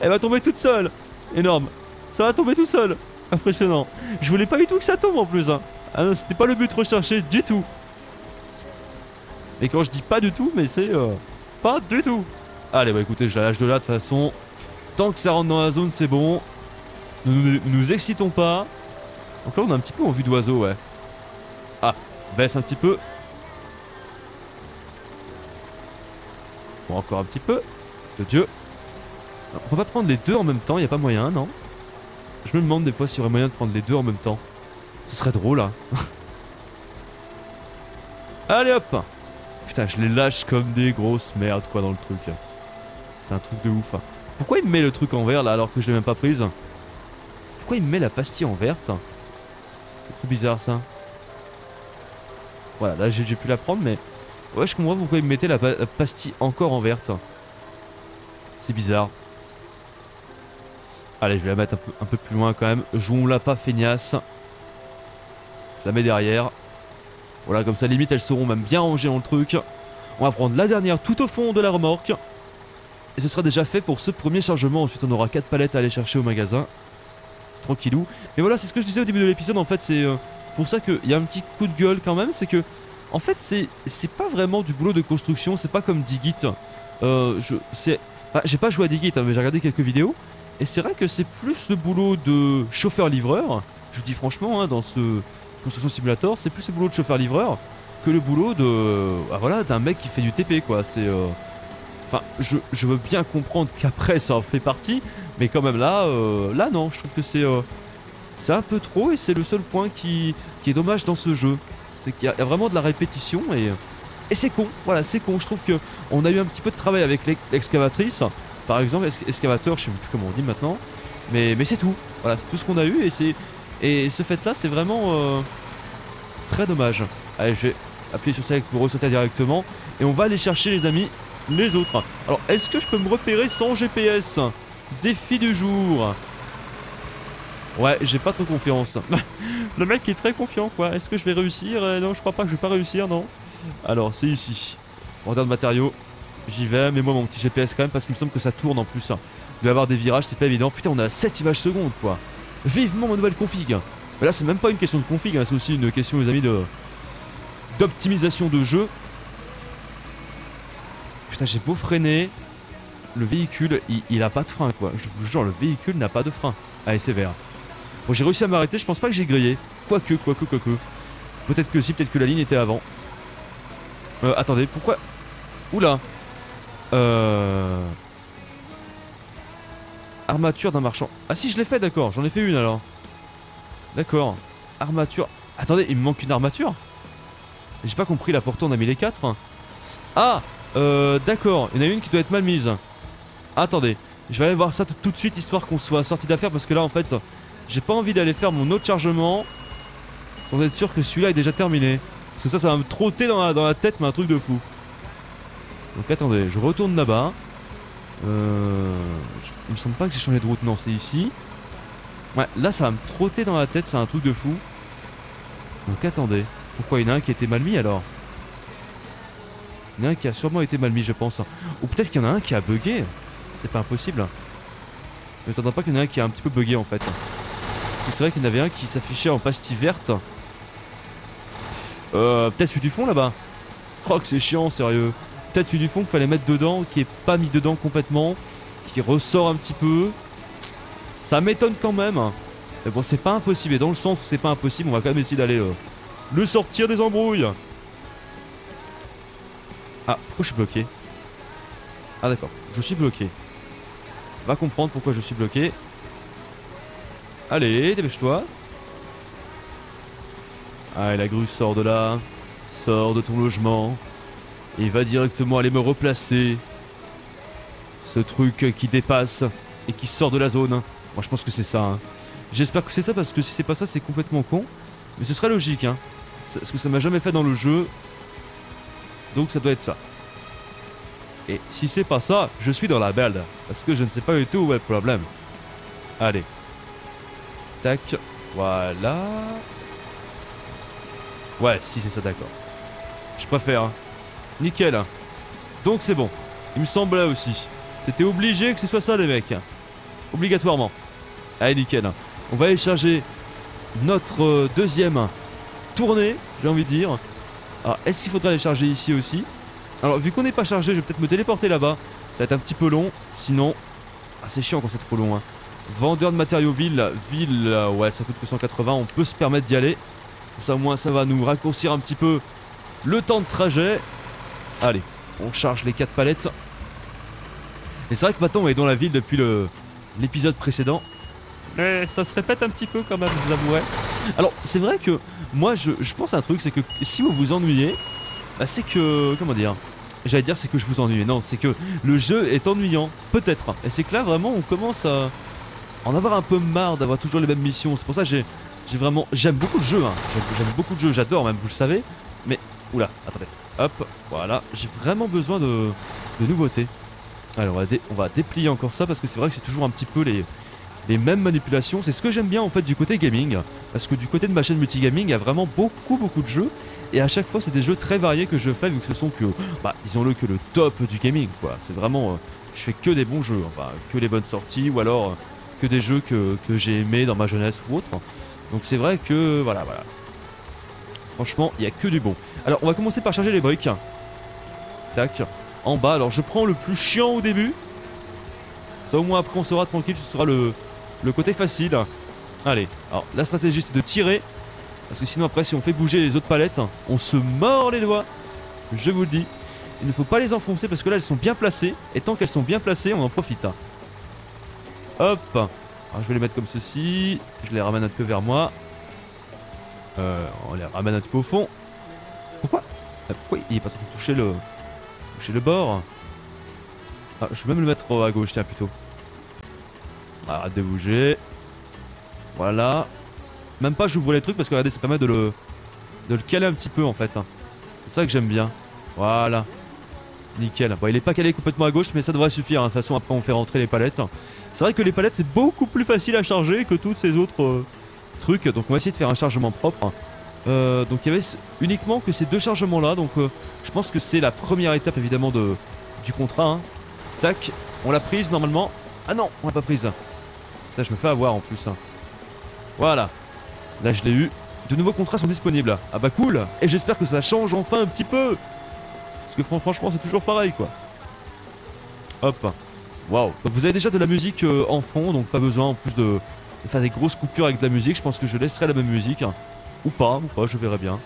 Elle va tomber toute seule. Énorme. Ça va tomber tout seul. Impressionnant. Je voulais pas du tout que ça tombe en plus. Hein. Ah non, c'était pas le but recherché du tout. Et quand je dis pas du tout, mais c'est... Euh, pas du tout. Allez, bah écoutez, je la lâche de là de toute façon. Tant que ça rentre dans la zone, c'est bon. Ne nous, nous, nous excitons pas. Donc là, on a un petit peu en vue d'oiseau, ouais. Ah, baisse un petit peu. Bon, encore un petit peu. De Dieu. On peut pas prendre les deux en même temps, il n'y a pas moyen, non? Je me demande des fois s'il y aurait moyen de prendre les deux en même temps. Ce serait drôle, hein. Allez hop. Putain, je les lâche comme des grosses merdes, quoi, dans le truc. C'est un truc de ouf. Hein. Pourquoi il me met le truc en vert, là, alors que je l'ai même pas prise? Pourquoi il me met la pastille en verte? C'est trop bizarre, ça. Voilà, là, j'ai pu la prendre, mais... Ouais, je comprends pourquoi il me mettait la, pa la pastille encore en verte. C'est bizarre. Allez, je vais la mettre un peu, un peu plus loin quand même. Jouons-la pas feignasse. Je la mets derrière. Voilà, comme ça, limite, elles seront même bien rangées dans le truc. On va prendre la dernière tout au fond de la remorque. Et ce sera déjà fait pour ce premier chargement. Ensuite, on aura quatre palettes à aller chercher au magasin. Tranquillou. Mais voilà, c'est ce que je disais au début de l'épisode. En fait, c'est pour ça qu'il y a un petit coup de gueule quand même. C'est que En fait, c'est pas vraiment du boulot de construction, c'est pas comme Dig It. Euh, J'ai bah, pas joué à Dig It, hein, mais j'ai regardé quelques vidéos. Et c'est vrai que c'est plus le boulot de chauffeur-livreur. Je vous dis franchement, hein, dans ce Construction Simulator, c'est plus le boulot de chauffeur-livreur que le boulot de ah, voilà, d'un mec qui fait du T P, quoi. C'est... Euh... Enfin, je, je veux bien comprendre qu'après ça en fait partie, mais quand même là, euh, là non, je trouve que c'est euh, c'est un peu trop et c'est le seul point qui, qui est dommage dans ce jeu. C'est qu'il y, y a vraiment de la répétition et, et c'est con, voilà, c'est con. Je trouve qu'on a eu un petit peu de travail avec l'excavatrice, par exemple, excavateur, je sais plus comment on dit maintenant, mais, mais c'est tout. Voilà, c'est tout ce qu'on a eu et, et ce fait là, c'est vraiment euh, très dommage. Allez, je vais appuyer sur ça pour ressauter directement et on va aller chercher, les amis, les autres. Alors, est-ce que je peux me repérer sans G P S? Défi du jour. Ouais, j'ai pas trop confiance. Le mec est très confiant, quoi. Est-ce que je vais réussir? euh, Non, je crois pas que je vais pas réussir, non. Alors, c'est ici. Regarde le matériau. J'y vais, mais moi, mon petit G P S quand même, parce qu'il me semble que ça tourne en plus. Il doit y avoir des virages, c'est pas évident. Putain, on a sept images secondes, quoi. Vivement ma nouvelle config. Mais là, c'est même pas une question de config, hein. C'est aussi une question, les amis, de d'optimisation de jeu. Putain, j'ai beau freiner, le véhicule, il, il a pas de frein, quoi. Je vous jure, le véhicule n'a pas de frein. Allez, c'est vert. Bon, j'ai réussi à m'arrêter, je pense pas que j'ai grillé. Quoique, quoique, quoique. Peut-être que si, peut-être que la ligne était avant. Euh, attendez, pourquoi... Oula. Euh... Armature d'un marchand. Ah si, je l'ai fait, d'accord. J'en ai fait une, alors. D'accord. Armature... Attendez, il me manque une armature? J'ai pas compris, là, pourtant, on a mis les quatre. Ah! Euh, d'accord, il y en a une qui doit être mal mise. Attendez, je vais aller voir ça tout de suite, histoire qu'on soit sorti d'affaire, parce que là en fait, j'ai pas envie d'aller faire mon autre chargement sans être sûr que celui-là est déjà terminé. Parce que ça, ça va me trotter dans la, dans la tête, mais un truc de fou. Donc attendez, je retourne là-bas. Euh, il me semble pas que j'ai changé de route, non, c'est ici. Ouais, là ça va me trotter dans la tête, c'est un truc de fou. Donc attendez, pourquoi il y en a un qui était mal mis alors? Il y en a un qui a sûrement été mal mis, je pense. Ou peut-être qu'il y en a un qui a bugué. C'est pas impossible. Ne t'entends pas qu'il y en a un qui a un petit peu bugué en fait. C'est vrai qu'il y en avait un qui s'affichait en pastille verte. Euh, peut-être celui du fond là-bas. Oh, que c'est chiant, sérieux. Peut-être celui du fond qu'il fallait mettre dedans, qui est pas mis dedans complètement, qui ressort un petit peu. Ça m'étonne quand même. Mais bon, c'est pas impossible. Et dans le sens où c'est pas impossible, on va quand même essayer d'aller euh, le sortir des embrouilles. Ah, pourquoi je suis bloqué? Ah d'accord, je suis bloqué. On va comprendre pourquoi je suis bloqué. Allez, dépêche-toi. Allez, la grue, sort de là. Sors de ton logement. Et va directement aller me replacer. Ce truc qui dépasse et qui sort de la zone. Moi je pense que c'est ça, hein. J'espère que c'est ça, parce que si c'est pas ça, c'est complètement con. Mais ce serait logique, hein. Parce que ça m'a jamais fait dans le jeu. Donc ça doit être ça. Et si c'est pas ça, je suis dans la merde. Parce que je ne sais pas du tout où est le problème. Allez. Tac. Voilà. Ouais, si c'est ça, d'accord. Je préfère. Hein. Nickel. Hein. Donc c'est bon. Il me semblait aussi. C'était obligé que ce soit ça, les mecs. Obligatoirement. Allez, nickel. Hein. On va aller charger notre euh, deuxième tournée, j'ai envie de dire. Alors, est-ce qu'il faudra les charger ici aussi? Alors, vu qu'on n'est pas chargé, je vais peut-être me téléporter là-bas. Ça va être un petit peu long, sinon... Ah, c'est chiant quand c'est trop long, hein. Vendeur de matériaux ville, ville... Euh, ouais, ça coûte que cent quatre-vingts, on peut se permettre d'y aller. Comme ça, au moins, ça va nous raccourcir un petit peu le temps de trajet. Allez, on charge les quatre palettes. Et c'est vrai que maintenant, on est dans la ville depuis le l'épisode précédent. Mais ça se répète un petit peu quand même, je vous avouerai. Alors, c'est vrai que... Moi je, je pense à un truc, c'est que si vous vous ennuyez, bah c'est que... Comment dire? J'allais dire c'est que je vous ennuie, non, c'est que le jeu est ennuyant, peut-être. Et c'est que là vraiment on commence à en avoir un peu marre d'avoir toujours les mêmes missions. C'est pour ça que j'ai vraiment... J'aime beaucoup le jeu, hein. J'aime beaucoup le jeu, j'adore même, vous le savez. Mais... Oula, attendez. Hop, voilà, j'ai vraiment besoin de, de nouveautés. Allez, on va, dé, on va déplier encore ça parce que c'est vrai que c'est toujours un petit peu les... les mêmes manipulations, c'est ce que j'aime bien en fait du côté gaming. Parce que du côté de ma chaîne multigaming, il y a vraiment beaucoup beaucoup de jeux. Et à chaque fois c'est des jeux très variés que je fais, vu que ce sont que, bah disons-le, que le top du gaming, quoi. C'est vraiment, euh, je fais que des bons jeux, enfin que les bonnes sorties, ou alors euh, que des jeux que, que j'ai aimés dans ma jeunesse ou autre. Donc c'est vrai que, voilà, voilà. Franchement, il n'y a que du bon. Alors, on va commencer par charger les briques. Tac. En bas. Alors, je prends le plus chiant au début. Ça, au moins, après, on sera tranquille. Ce sera le, le côté facile. Allez. Alors, la stratégie, c'est de tirer. Parce que sinon, après, si on fait bouger les autres palettes, on se mord les doigts. Je vous le dis. Il ne faut pas les enfoncer parce que là, elles sont bien placées. Et tant qu'elles sont bien placées, on en profite. Hop. Alors, je vais les mettre comme ceci. Je les ramène un peu vers moi. Euh, on les ramène un petit peu au fond. Pourquoi ah, pourquoi il est pas censé toucher le toucher le bord? Ah, je vais même le mettre à gauche, tiens, plutôt. Arrête de bouger. Voilà. Même pas j'ouvre les trucs parce que regardez, ça permet de le de le caler un petit peu en fait. C'est ça que j'aime bien. Voilà. Nickel. Bon, il est pas calé complètement à gauche, mais ça devrait suffire. Hein. De toute façon, après on fait rentrer les palettes. C'est vrai que les palettes c'est beaucoup plus facile à charger que toutes ces autres. Euh... truc, donc on va essayer de faire un chargement propre. Euh, donc il y avait uniquement que ces deux chargements là, donc euh, je pense que c'est la première étape évidemment de, du contrat. Hein. Tac, on l'a prise normalement. Ah non, on l'a pas prise. Ça je me fais avoir en plus. Hein. Voilà, là je l'ai eu. De nouveaux contrats sont disponibles. Ah bah cool, et j'espère que ça change enfin un petit peu. Parce que franchement c'est toujours pareil quoi. Hop, waouh. Vous avez déjà de la musique euh, en fond, donc pas besoin en plus de... faire des grosses coupures avec de la musique. Je pense que je laisserai la même musique. Hein. Ou pas, ou pas, je verrai bien.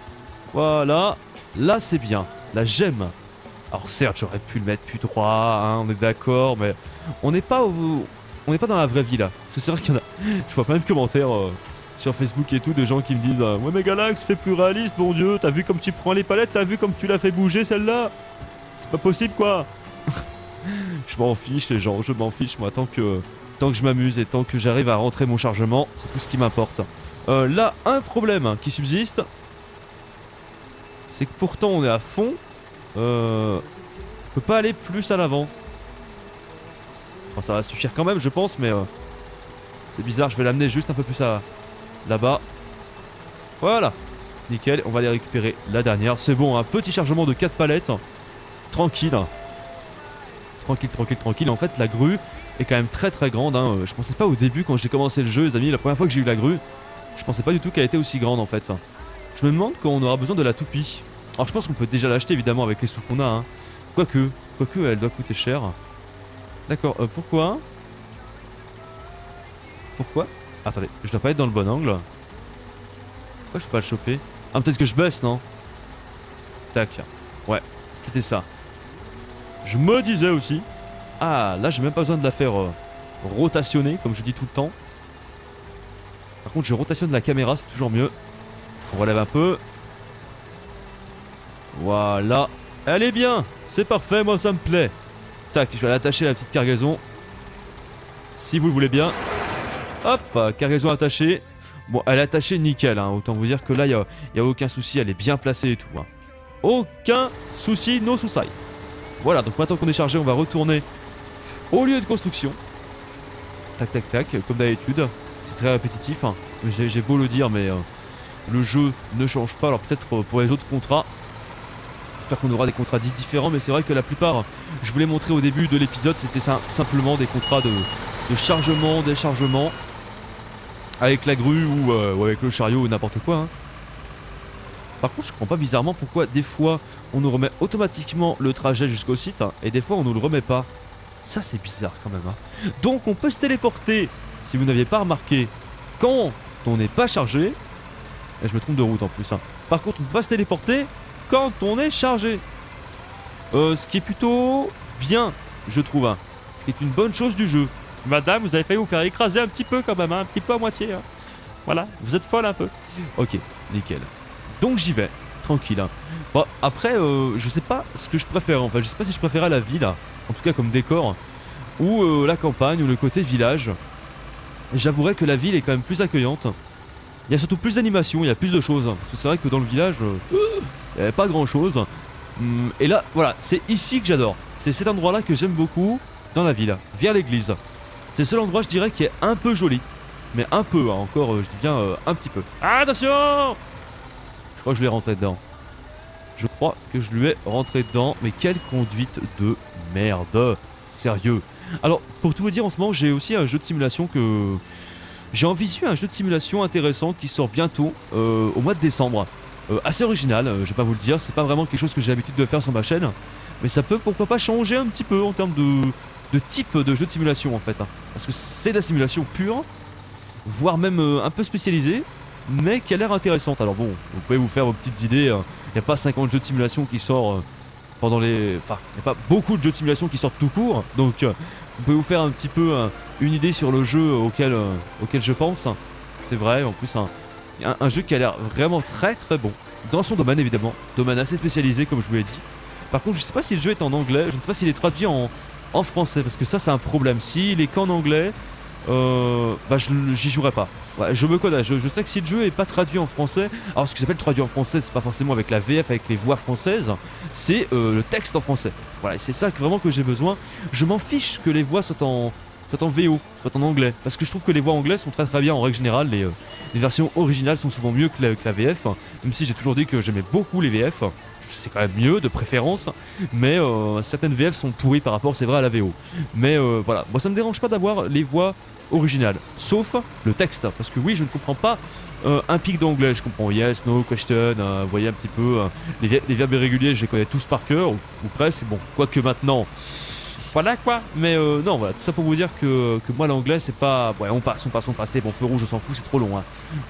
Voilà. Là, c'est bien. Là, j'aime. Alors, certes, j'aurais pu le mettre plus droit. Hein, on est d'accord, mais... On n'est pas au... on n'est pas dans la vraie vie, là. Parce que c'est vrai qu'il y en a... Je vois plein de commentaires euh, sur Facebook et tout, de gens qui me disent... Euh, ouais, mais Galax, c'est plus réaliste, mon Dieu. T'as vu comme tu prends les palettes? T'as vu comme tu l'as fait bouger, celle-là? C'est pas possible, quoi. Je m'en fiche, les gens. Je m'en fiche, moi, tant que... Tant que je m'amuse et tant que j'arrive à rentrer mon chargement, c'est tout ce qui m'importe. Euh, là, un problème qui subsiste, c'est que pourtant on est à fond. Euh, je peux pas aller plus à l'avant. Enfin, ça va suffire quand même, je pense, mais euh, c'est bizarre. Je vais l'amener juste un peu plus à là-bas. Voilà, nickel. On va aller récupérer la dernière. C'est bon, un petit chargement de quatre palettes, tranquille. Tranquille, tranquille, tranquille. En fait, la grue est quand même très très grande. Hein. Je pensais pas au début quand j'ai commencé le jeu, les amis. La première fois que j'ai eu la grue, je pensais pas du tout qu'elle était aussi grande en fait. Je me demande quand on aura besoin de la toupie. Alors je pense qu'on peut déjà l'acheter évidemment avec les sous qu'on a. Hein. Quoique, quoique elle doit coûter cher. D'accord. Euh, pourquoi? Pourquoi? Attendez, je dois pas être dans le bon angle. Pourquoi je peux pas le choper? Ah peut-être que je baisse, non? Tac. Ouais, c'était ça. Je me disais aussi. Ah là j'ai même pas besoin de la faire euh, rotationner comme je dis tout le temps. Par contre je rotationne la caméra, c'est toujours mieux. On relève un peu. Voilà. Elle est bien. C'est parfait, moi ça me plaît. Tac, je vais l'attacher à la petite cargaison. Si vous le voulez bien. Hop, cargaison attachée. Bon elle est attachée nickel, hein. Autant vous dire que là il n'y a, a aucun souci, elle est bien placée et tout. Hein. Aucun souci, no souci. Voilà, donc maintenant qu'on est chargé, on va retourner au lieu de construction. Tac, tac, tac, comme d'habitude. C'est très répétitif, hein. J'ai beau le dire, mais euh, le jeu ne change pas. Alors peut-être euh, pour les autres contrats, j'espère qu'on aura des contrats dits différents. Mais c'est vrai que la plupart, je vous l'ai montré au début de l'épisode, c'était simplement des contrats de, de chargement, déchargement. Avec la grue ou, euh, ou avec le chariot ou n'importe quoi, hein. Par contre, je comprends pas bizarrement pourquoi des fois on nous remet automatiquement le trajet jusqu'au site hein, et des fois on nous le remet pas. Ça c'est bizarre quand même. Hein. Donc on peut se téléporter, si vous n'aviez pas remarqué, quand on n'est pas chargé. Et je me trompe de route en plus. Hein. Par contre, on peut pas se téléporter quand on est chargé. Euh, ce qui est plutôt bien, je trouve. Hein. Ce qui est une bonne chose du jeu. Madame, vous avez failli vous faire écraser un petit peu quand même, hein, un petit peu à moitié. Hein. Voilà, vous êtes folle un peu. Ok, nickel. Donc j'y vais, tranquille. Hein. Bon, après, euh, je sais pas ce que je préfère en fait. Je sais pas si je préférais la ville, en tout cas comme décor, ou euh, la campagne, ou le côté village. J'avouerais que la ville est quand même plus accueillante. Il y a surtout plus d'animation, il y a plus de choses. Parce que c'est vrai que dans le village, euh, il n'y avait pas grand chose. Et là, voilà, c'est ici que j'adore. C'est cet endroit-là que j'aime beaucoup dans la ville, vers l'église. C'est le seul endroit, je dirais, qui est un peu joli. Mais un peu, hein, encore, je dis bien euh, un petit peu. Attention! Je crois que je lui ai rentré dedans. Je crois que je lui ai rentré dedans. Mais quelle conduite de merde. Sérieux. Alors, pour tout vous dire, en ce moment, j'ai aussi un jeu de simulation que... J'ai envisagé un jeu de simulation intéressant qui sort bientôt euh, au mois de décembre. euh, assez original, euh, je vais pas vous le dire, c'est pas vraiment quelque chose que j'ai l'habitude de faire sur ma chaîne, mais ça peut pourquoi pas changer un petit peu en termes de, de type de jeu de simulation en fait, hein, parce que c'est de la simulation pure, voire même euh, un peu spécialisée, mais qui a l'air intéressante. Alors bon, vous pouvez vous faire vos petites idées, il euh, n'y a pas cinquante jeux de simulation qui sortent euh, pendant les... Enfin, il n'y a pas beaucoup de jeux de simulation qui sortent tout court, donc euh, vous pouvez vous faire un petit peu euh, une idée sur le jeu auquel, euh, auquel je pense, hein. C'est vrai, en plus un, un, un jeu qui a l'air vraiment très très bon, dans son domaine évidemment, domaine assez spécialisé comme je vous l'ai dit. Par contre je sais pas si le jeu est en anglais, je ne sais pas s'il est traduit en, en français, parce que ça c'est un problème. S'il est qu'en anglais, euh, bah j'y jouerai pas. Ouais, je me connais, je, je sais que si le jeu est pas traduit en français, alors ce que j'appelle traduit en français, c'est pas forcément avec la V F, avec les voix françaises, c'est euh, le texte en français. Voilà, c'est ça que, vraiment que j'ai besoin. Je m'en fiche que les voix soient en, soit en V O, soit en anglais, parce que je trouve que les voix anglaises sont très très bien en règle générale, les, euh, les versions originales sont souvent mieux que la, que la V F, hein, même si j'ai toujours dit que j'aimais beaucoup les V F, hein, c'est quand même mieux de préférence, mais euh, certaines V F sont pourries par rapport, c'est vrai, à la V O. Mais euh, voilà, moi ça me dérange pas d'avoir les voix originales, sauf le texte, parce que oui, je ne comprends pas euh, un pic d'anglais, je comprends yes, no, question, euh, vous voyez un petit peu, euh, les, les verbes irréguliers, je les connais tous par cœur, ou, ou presque, bon, quoique maintenant... Voilà quoi, mais euh, non voilà, tout ça pour vous dire que, que moi l'anglais c'est pas... Ouais on passe, on passe, on passe, bon feu rouge on s'en fout, c'est trop long hein.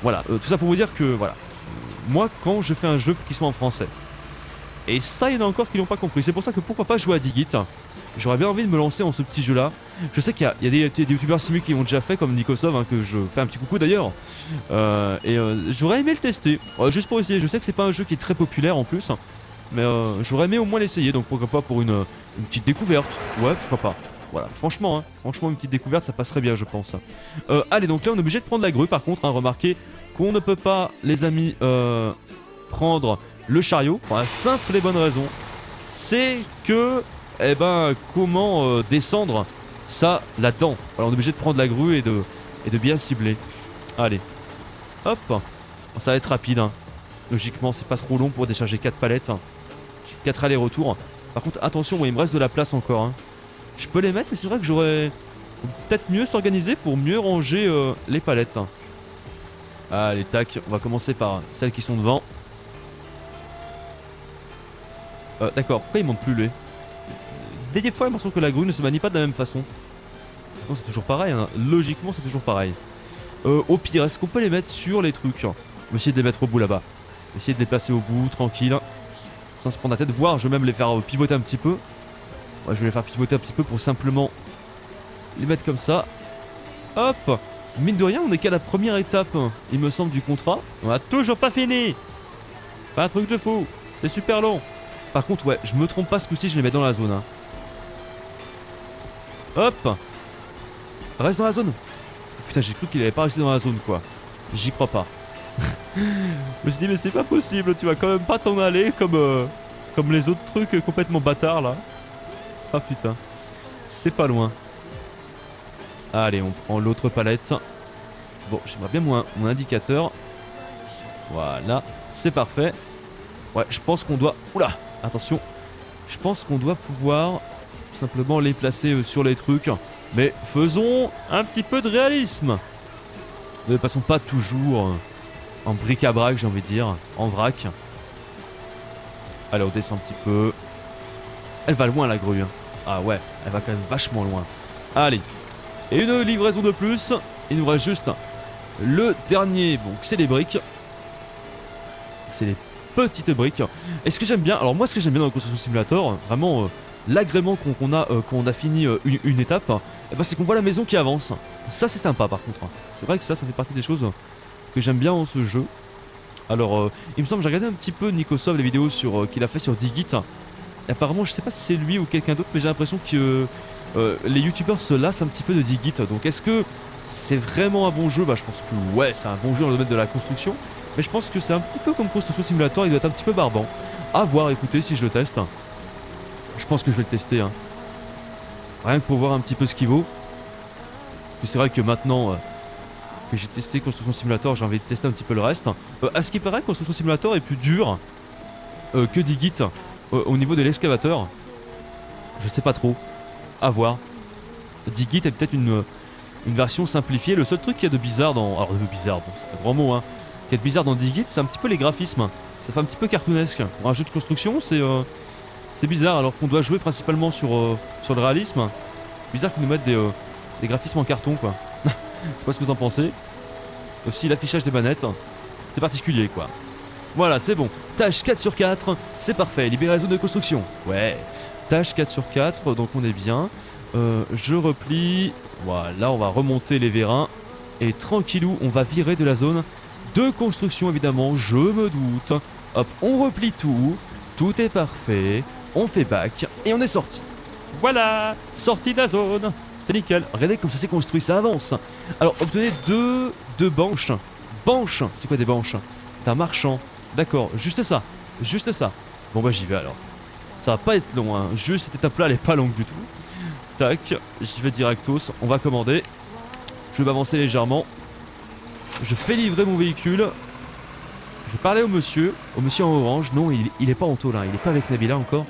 Voilà, euh, tout ça pour vous dire que voilà, moi quand je fais un jeu qui soit en français, et ça il y en a encore qui l'ont pas compris, c'est pour ça que pourquoi pas jouer à Dig It, hein. J'aurais bien envie de me lancer en ce petit jeu là. Je sais qu'il y a, il y a des, des youtubeurs simu qui l'ont déjà fait comme Nikosov, hein, que je fais un petit coucou d'ailleurs. euh, Et euh, j'aurais aimé le tester, euh, juste pour essayer, je sais que c'est pas un jeu qui est très populaire en plus, hein, mais euh, j'aurais aimé au moins l'essayer, donc pourquoi pas pour une... Une petite découverte, ouais pourquoi pas. Voilà, franchement, hein, franchement une petite découverte ça passerait bien je pense. Euh, allez donc là on est obligé de prendre la grue par contre, hein, remarquez qu'on ne peut pas les amis euh, prendre le chariot pour la simple et bonne raison. C'est que, eh ben comment euh, descendre ça là-dedans. Alors on est obligé de prendre la grue et de, et de bien cibler. Allez, hop, bon, ça va être rapide, hein. Logiquement c'est pas trop long pour décharger quatre palettes, hein. quatre allers-retours. Par contre attention, moi il me reste de la place encore, hein. Je peux les mettre mais c'est vrai que j'aurais peut-être mieux s'organiser pour mieux ranger euh, les palettes. Allez tac, on va commencer par celles qui sont devant. euh, D'accord, pourquoi ils montent plus les... Des fois j'ai l'impression que la grue ne se manie pas de la même façon. C'est toujours pareil, hein. Logiquement c'est toujours pareil. euh, Au pire est-ce qu'on peut les mettre sur les trucs? On va essayer de les mettre au bout là-bas. Essayer de les placer au bout, tranquille, sans se prendre la tête, voire je vais même les faire pivoter un petit peu. Ouais, je vais les faire pivoter un petit peu pour simplement les mettre comme ça. Hop. Mine de rien, on est qu'à la première étape, il me semble, du contrat. On a toujours pas fini. Pas un truc de fou. C'est super long. Par contre, ouais, je me trompe pas ce coup-ci, je les mets dans la zone. Hein. Hop. Reste dans la zone. Putain, j'ai cru qu'il avait pas resté dans la zone, quoi. J'y crois pas. Je me suis dit mais c'est pas possible, tu vas quand même pas t'en aller comme, euh, comme les autres trucs complètement bâtards là. Ah putain, c'était pas loin. Allez on prend l'autre palette. Bon j'aimerais bien mon, mon indicateur. Voilà, c'est parfait. Ouais je pense qu'on doit... Oula, attention. Je pense qu'on doit pouvoir simplement les placer sur les trucs. Mais faisons un petit peu de réalisme. Ne passons pas toujours... En bric-à-brac, j'ai envie de dire, en vrac. Allez, on descend un petit peu. Elle va loin la grue. Ah ouais, elle va quand même vachement loin. Allez, et une livraison de plus. Il nous reste juste le dernier. Donc c'est les briques. C'est les petites briques. Et ce que j'aime bien, alors moi ce que j'aime bien dans le Construction Simulator, vraiment euh, l'agrément qu'on qu'on a euh, quand on a fini euh, une, une étape, eh ben, c'est qu'on voit la maison qui avance. Ça c'est sympa par contre. C'est vrai que ça, ça fait partie des choses... Euh, que j'aime bien en ce jeu. Alors euh, il me semble j'ai regardé un petit peu Nikosov, les vidéos sur euh, qu'il a fait sur Dig It. Et apparemment je sais pas si c'est lui ou quelqu'un d'autre, mais j'ai l'impression que euh, euh, les youtubeurs se lassent un petit peu de Dig It. Donc est-ce que c'est vraiment un bon jeu? Bah je pense que ouais, c'est un bon jeu dans le domaine de la construction, mais je pense que c'est un petit peu comme Construction Simulator, il doit être un petit peu barbant. À voir, écoutez, si je le teste, je pense que je vais le tester, hein. Rien que pour voir un petit peu ce qu'il vaut. Parce que c'est vrai que maintenant euh, que j'ai testé Construction Simulator, j'ai envie de tester un petit peu le reste. Euh, à ce qui paraît, Construction Simulator est plus dur euh, que Dig It euh, au niveau de l'excavateur. Je sais pas trop, à voir. Dig It est peut-être une, une version simplifiée. Le seul truc qu'il y a de bizarre dans... Alors de bizarre, bon c'est un grand mot, hein. qui est bizarre dans Dig It, c'est un petit peu les graphismes. Ça fait un petit peu cartoonesque. Pour un jeu de construction, c'est euh, c'est bizarre, alors qu'on doit jouer principalement sur, euh, sur le réalisme. Bizarre qu'ils nous mettent des, euh, des graphismes en carton, quoi. Je sais pas ce que vous en pensez. Aussi l'affichage des manettes, c'est particulier, quoi. Voilà, c'est bon. Tâche quatre sur quatre, c'est parfait. Libérer la zone de construction. Ouais. Tâche quatre sur quatre, donc on est bien. Euh, je replie. Voilà, on va remonter les vérins. Et tranquillou, on va virer de la zone de construction, évidemment. Je me doute. Hop, on replie tout. Tout est parfait. On fait back. Et on est sorti. Voilà, sorti de la zone. C'est nickel. Regardez comme ça s'est construit, ça avance. Alors, obtenez deux, deux banches. Banches, c'est quoi des banches? D'un marchand. D'accord, juste ça. Juste ça. Bon, bah j'y vais alors. Ça va pas être long, hein. Juste cette étape-là, elle est pas longue du tout. Tac, j'y vais directos. On va commander. Je vais m'avancer légèrement. Je fais livrer mon véhicule. Je parlais au monsieur. Au monsieur en orange. Non, il, il est pas en taule, hein. Il est pas avec Nabila encore.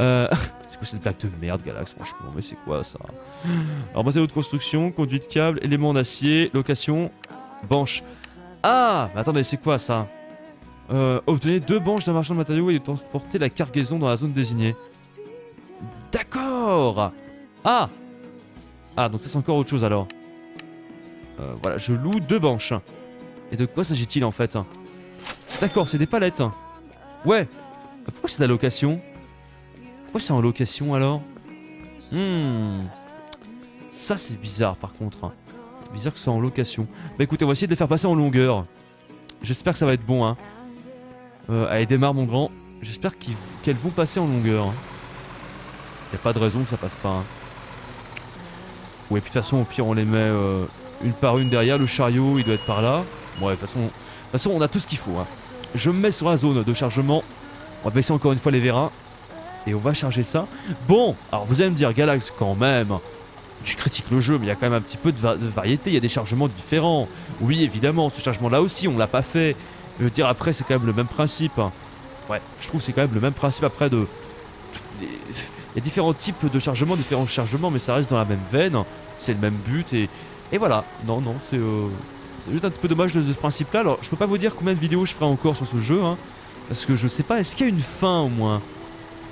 Euh... C'est quoi cette plaque de merde, Galax? Franchement, mais c'est quoi ça? Alors, matériaux de construction, conduite câble, éléments en acier, location, banche. Ah, mais attendez, c'est quoi ça? Euh, obtenez deux banches d'un marchand de matériaux et transporter la cargaison dans la zone désignée. D'accord. Ah. Ah, donc ça c'est encore autre chose alors. Euh, voilà, je loue deux banches. Et de quoi s'agit-il en fait? D'accord, c'est des palettes. Ouais. Pourquoi c'est de la location? Pourquoi c'est en location alors? Hmm. Ça c'est bizarre par contre. Bizarre que ce soit en location. Bah écoutez, on va essayer de les faire passer en longueur. J'espère que ça va être bon, hein. Euh, allez, démarre mon grand. J'espère qu'elles qu vont passer en longueur. Y'a pas de raison que ça passe pas. Hein. Ouais, puis de toute façon, au pire, on les met euh, une par une derrière. Le chariot, il doit être par là. Bon, ouais, de toute façon, façon, on a tout ce qu'il faut. Hein. Je me mets sur la zone de chargement. On va baisser encore une fois les vérins. Et on va charger ça. Bon, alors vous allez me dire, Galax, quand même. Tu critiques le jeu, mais il y a quand même un petit peu de, va de variété, il y a des chargements différents. Oui, évidemment, ce chargement-là aussi, on l'a pas fait. Je veux dire, après, c'est quand même le même principe. Ouais, je trouve que c'est quand même le même principe après de... Il y a différents types de chargements, différents chargements, mais ça reste dans la même veine. C'est le même but et... Et voilà. Non, non, c'est... Euh... C'est juste un petit peu dommage de, de ce principe-là. Alors, je peux pas vous dire combien de vidéos je ferai encore sur ce jeu, hein. Parce que je sais pas, est-ce qu'il y a une fin au moins?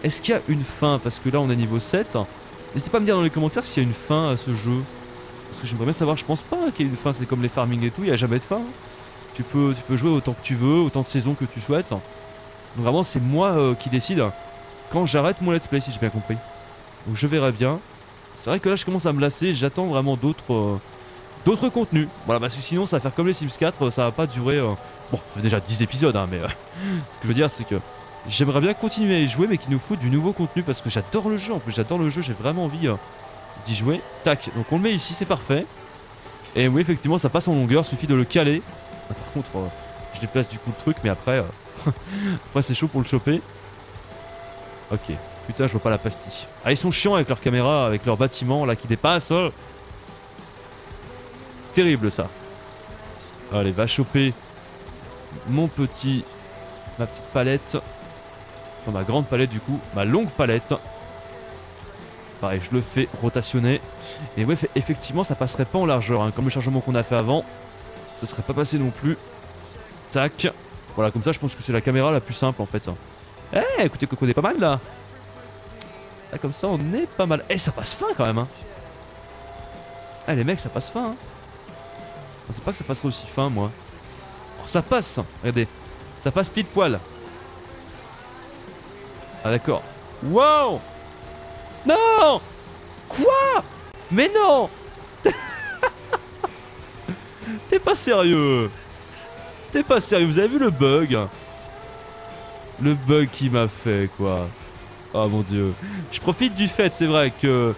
Est-ce qu'il y a une fin? Parce que là, on est niveau sept. N'hésitez pas à me dire dans les commentaires s'il y a une fin à ce jeu. Parce que j'aimerais bien savoir, je pense pas qu'il y ait une fin, c'est comme les farming et tout, il n'y a jamais de fin. Tu peux, tu peux jouer autant que tu veux, autant de saisons que tu souhaites. Donc vraiment c'est moi euh, qui décide quand j'arrête mon let's play si j'ai bien compris. Donc je verrai bien. C'est vrai que là je commence à me lasser, j'attends vraiment d'autres euh, d'autres contenus. Voilà, parce que sinon ça va faire comme les Sims quatre, ça va pas durer... Euh... Bon, ça fait déjà dix épisodes hein, mais euh, ce que je veux dire c'est que... J'aimerais bien continuer à y jouer mais qu'il nous faut du nouveau contenu parce que j'adore le jeu en plus, j'adore le jeu, j'ai vraiment envie euh, d'y jouer. Tac, donc on le met ici, c'est parfait. Et oui effectivement ça passe en longueur, suffit de le caler. Ah, par contre euh, je déplace du coup le truc mais après, euh, après c'est chaud pour le choper. Ok, putain je vois pas la pastille. Ah ils sont chiants avec leur caméra, avec leur bâtiment là qui dépasse. Euh. Terrible ça. Allez va choper mon petit, ma petite palette. Enfin, ma grande palette du coup, ma longue palette. Pareil, je le fais rotationner. Et ouais, effectivement, ça passerait pas en largeur, hein. Comme le chargement qu'on a fait avant, ce serait pas passé non plus. Tac. Voilà, comme ça, je pense que c'est la caméra la plus simple en fait. Eh, hey, écoutez, Coco, on est pas mal là. Là, comme ça, on est pas mal. Eh, hey, ça passe fin quand même, hein. Eh, hey, les mecs, ça passe fin, hein. Je pensais pas que ça passerait aussi fin, moi. Alors, ça passe, regardez. Ça passe pile poil. Ah d'accord. Wow. Non. Quoi? Mais non. T'es pas sérieux. T'es pas sérieux. Vous avez vu le bug? Le bug qu'il m'a fait quoi. Oh mon dieu. Je profite du fait c'est vrai que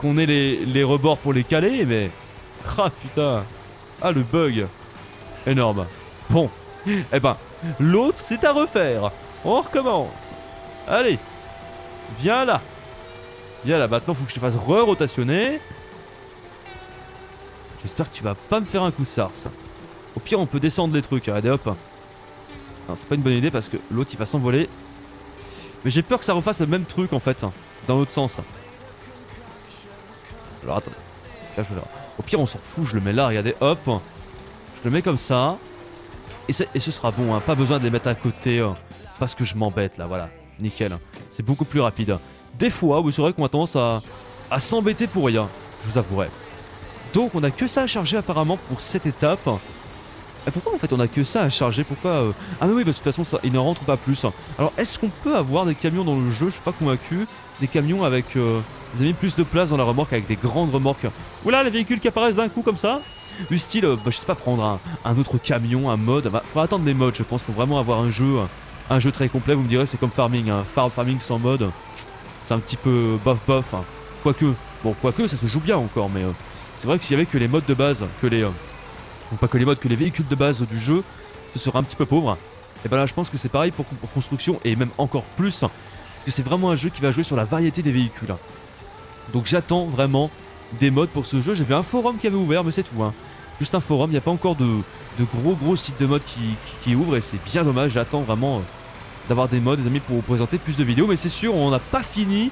qu'on ait les, les rebords pour les caler mais... Ah putain. Ah le bug. Énorme. Bon. Eh ben l'autre c'est à refaire. On recommence. Allez. Viens là. Viens là. Maintenant, faut que je te fasse re-rotationner. J'espère que tu vas pas me faire un coup de sarce. Au pire, on peut descendre les trucs. Regardez, hop. Non, c'est pas une bonne idée parce que l'autre, il va s'envoler. Mais j'ai peur que ça refasse le même truc, en fait. Dans l'autre sens. Alors, attendez. Là, je vais là. Au pire, on s'en fout. Je le mets là. Regardez, hop. Je le mets comme ça. et, et ce sera bon, hein. Pas besoin de les mettre à côté hein, parce que je m'embête là, voilà, nickel, hein. C'est beaucoup plus rapide. Des fois, oui, c'est vrai qu'on a tendance à, à s'embêter pour rien, je vous avouerai. Donc on a que ça à charger apparemment pour cette étape. Et pourquoi en fait on a que ça à charger? Pourquoi euh... Ah mais oui, parce que de toute façon ça, il n'en rentre pas plus. Alors est-ce qu'on peut avoir des camions dans le jeu? Je suis pas convaincu. Des camions avec... Euh... Ils ont mis plus de place dans la remorque avec des grandes remorques. Oula, les véhicules qui apparaissent d'un coup comme ça. Du style, bah, je sais pas, prendre un, un autre camion, un mode. Bah, faudra attendre les modes je pense pour vraiment avoir un jeu. Un jeu très complet, vous me direz, c'est comme farming. Hein. Farm, farming sans mode, c'est un petit peu bof bof. Hein. Quoique, bon quoique ça se joue bien encore mais... Euh... C'est vrai que s'il y avait que les modes de base, que les... Euh, pas que les modes, que les véhicules de base du jeu, ce serait un petit peu pauvre. Et ben là je pense que c'est pareil pour, pour construction et même encore plus. Parce que c'est vraiment un jeu qui va jouer sur la variété des véhicules. Donc j'attends vraiment des modes pour ce jeu. J'ai vu un forum qui avait ouvert mais c'est tout. Hein. Juste un forum, il n'y a pas encore de, de gros gros sites de modes qui, qui, qui ouvrent et c'est bien dommage. J'attends vraiment euh, d'avoir des modes, les amis, pour vous présenter plus de vidéos. Mais c'est sûr, on n'a pas fini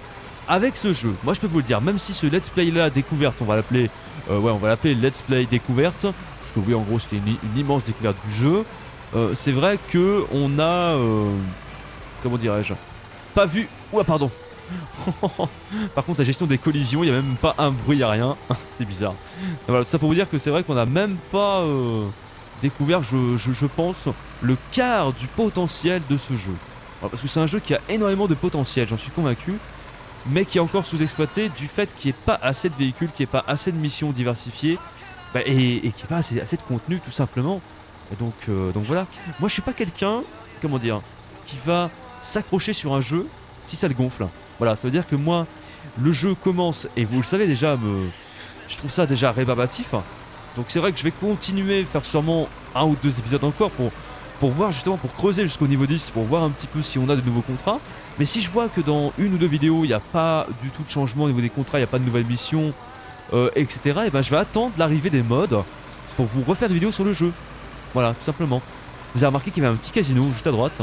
avec ce jeu. Moi je peux vous le dire, même si ce let's play là découverte, on va l'appeler... Euh, ouais, on va l'appeler Let's Play Découverte, parce que oui, en gros, c'était une, une immense découverte du jeu. Euh, c'est vrai que on a, euh, comment dirais-je, pas vu. Ouah, pardon. Par contre, la gestion des collisions, il n'y a même pas un bruit, il n'y a rien. C'est bizarre. Et voilà, tout ça pour vous dire que c'est vrai qu'on n'a même pas euh, découvert, je, je, je pense, le quart du potentiel de ce jeu. Alors, parce que c'est un jeu qui a énormément de potentiel, j'en suis convaincu. Mais qui est encore sous-exploité du fait qu'il n'y ait pas assez de véhicules, qu'il n'y ait pas assez de missions diversifiées bah, et, et qu'il n'y ait pas assez, assez de contenu tout simplement. Et donc, euh, donc voilà, moi je suis pas quelqu'un, comment dire, qui va s'accrocher sur un jeu si ça le gonfle. Voilà, ça veut dire que moi, le jeu commence et vous le savez déjà, me, je trouve ça déjà rébarbatif. Donc c'est vrai que je vais continuer, faire sûrement un ou deux épisodes encore pour, pour voir justement, pour creuser jusqu'au niveau dix, pour voir un petit peu si on a de nouveaux contrats. Mais si je vois que dans une ou deux vidéos, il n'y a pas du tout de changement au niveau des contrats, il n'y a pas de nouvelles missions, euh, et cetera. Et ben je vais attendre l'arrivée des mods pour vous refaire des vidéos sur le jeu. Voilà, tout simplement. Vous avez remarqué qu'il y avait un petit casino juste à droite.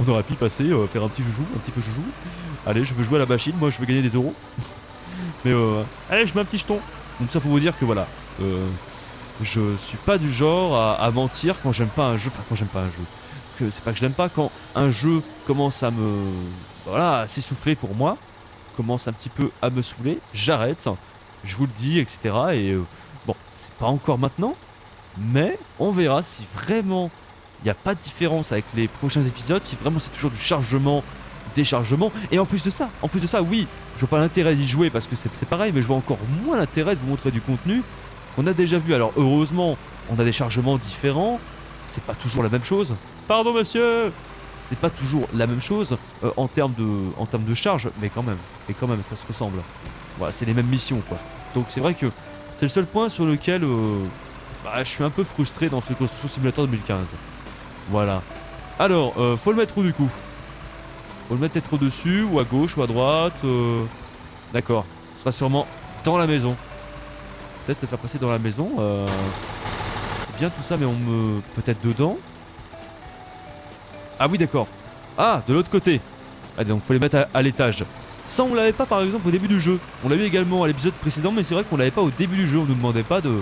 On aurait pu passer, euh, faire un petit joujou, un petit peu joujou. Allez, je veux jouer à la machine, moi je veux gagner des euros. Mais euh, allez, je mets un petit jeton. Donc ça pour vous dire que voilà, euh, je suis pas du genre à, à mentir quand j'aime pas un jeu, enfin quand j'aime pas un jeu. C'est pas que je l'aime pas, quand un jeu commence à me voilà, s'essouffler pour moi, commence un petit peu à me saouler, j'arrête, je vous le dis, et cetera. Et euh, bon, c'est pas encore maintenant, mais on verra si vraiment il n'y a pas de différence avec les prochains épisodes, si vraiment c'est toujours du chargement, déchargement. Et en plus de ça, en plus de ça, oui, je vois pas l'intérêt d'y jouer parce que c'est pareil, mais je vois encore moins l'intérêt de vous montrer du contenu qu'on a déjà vu. Alors heureusement, on a des chargements différents, c'est pas toujours la même chose. Pardon monsieur, c'est pas toujours la même chose euh, en termes de, en termes de charge, mais quand même, mais quand même ça se ressemble. Voilà, c'est les mêmes missions quoi. Donc c'est vrai que c'est le seul point sur lequel euh, bah, je suis un peu frustré dans ce Construction Simulator deux mille quinze. Voilà. Alors, euh, faut le mettre où du coup? Faut le mettre peut-être au-dessus, ou à gauche, ou à droite. Euh... D'accord, ce sera sûrement dans la maison. Peut-être le faire passer dans la maison. Euh... C'est bien tout ça, mais on me... Peut-être dedans. Ah oui d'accord. Ah, de l'autre côté. Allez, donc faut les mettre à, à l'étage. Ça on l'avait pas par exemple au début du jeu. On l'a eu également à l'épisode précédent mais c'est vrai qu'on l'avait pas au début du jeu. On nous demandait pas de,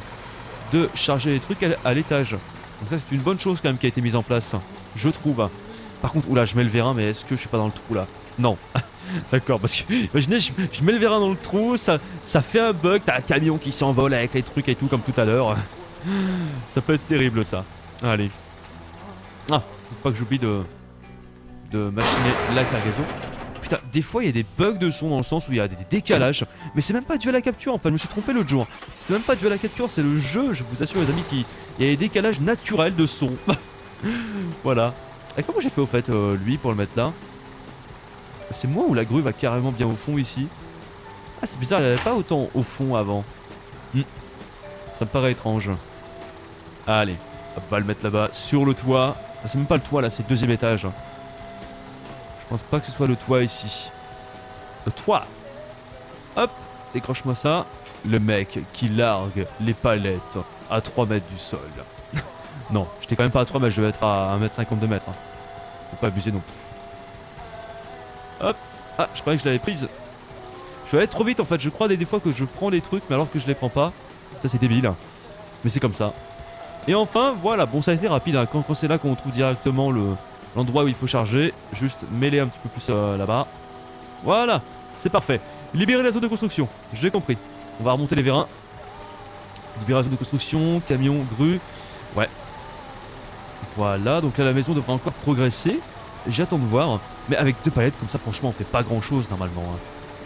de charger les trucs à, à l'étage. Donc ça c'est une bonne chose quand même qui a été mise en place. Je trouve. Par contre, oula je mets le vérin mais est-ce que je suis pas dans le trou là? Non. D'accord, parce que imaginez je, je mets le vérin dans le trou, ça, ça fait un bug, t'as un camion qui s'envole avec les trucs et tout comme tout à l'heure. Ça peut être terrible ça. Allez. Ah, faut pas que j'oublie de, de machiner la cargaison. Putain, des fois il y a des bugs de son dans le sens où il y a des décalages. Mais c'est même pas dû à la capture en fait, je me suis trompé l'autre jour. C'était même pas dû à la capture, c'est le jeu, je vous assure les amis, qu'il y a des décalages naturels de son. Voilà. Et comment j'ai fait au fait euh, lui pour le mettre là? C'est moi ou la grue va carrément bien au fond ici? Ah c'est bizarre, il n'y avait pas autant au fond avant. Hmm. Ça me paraît étrange. Allez, on va le mettre là-bas sur le toit. C'est même pas le toit là, c'est le deuxième étage. Je pense pas que ce soit le toit ici. Le toit. Hop, décroche-moi ça. Le mec qui largue les palettes à trois mètres du sol. Non, j'étais quand même pas à trois mètres, je devais être à un mètre cinquante-deux mètres. Hein. Faut pas abuser non plus. Hop. Ah, je croyais que je l'avais prise. Je vais aller trop vite en fait, je crois des, des fois que je prends des trucs mais alors que je les prends pas. Ça c'est débile. Mais c'est comme ça. Et enfin, voilà, bon ça a été rapide, hein. quand, quand c'est là qu'on trouve directement le l'endroit où il faut charger, juste mêler un petit peu plus euh, là-bas. Voilà, c'est parfait. Libérer la zone de construction, j'ai compris. On va remonter les vérins. Libérer la zone de construction, camion, grue, ouais. Voilà, donc là la maison devrait encore progresser. J'attends de voir, mais avec deux palettes comme ça, franchement, on fait pas grand chose normalement. Hein.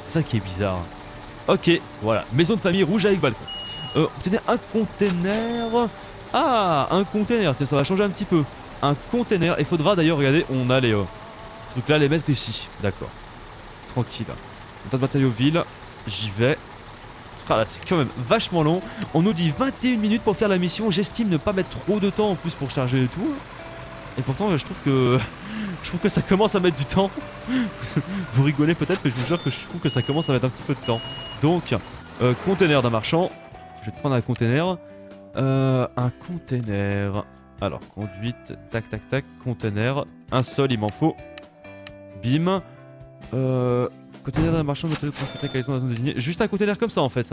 C'est ça qui est bizarre. Ok, voilà, maison de famille rouge avec balcon. Euh, obtenez un container. Ah, un container, tiens, ça va changer un petit peu. Un container, il faudra d'ailleurs, regardez, on a les euh, trucs là, les mettre ici. D'accord, tranquille. Un tas de bataille aux villes, j'y vais. Ah là, c'est quand même vachement long. On nous dit vingt et une minutes pour faire la mission. J'estime ne pas mettre trop de temps en plus pour charger et tout. Et pourtant, je trouve que. Je trouve que ça commence à mettre du temps. Vous rigolez peut-être, mais je vous jure que je trouve que ça commence à mettre un petit peu de temps. Donc, euh, container d'un marchand. Je vais te prendre un container. Euh, un container. Alors, conduite. Tac, tac, tac. Container. Un seul, il m'en faut. Bim. Euh, container d'un marchand. Juste un container comme ça en fait.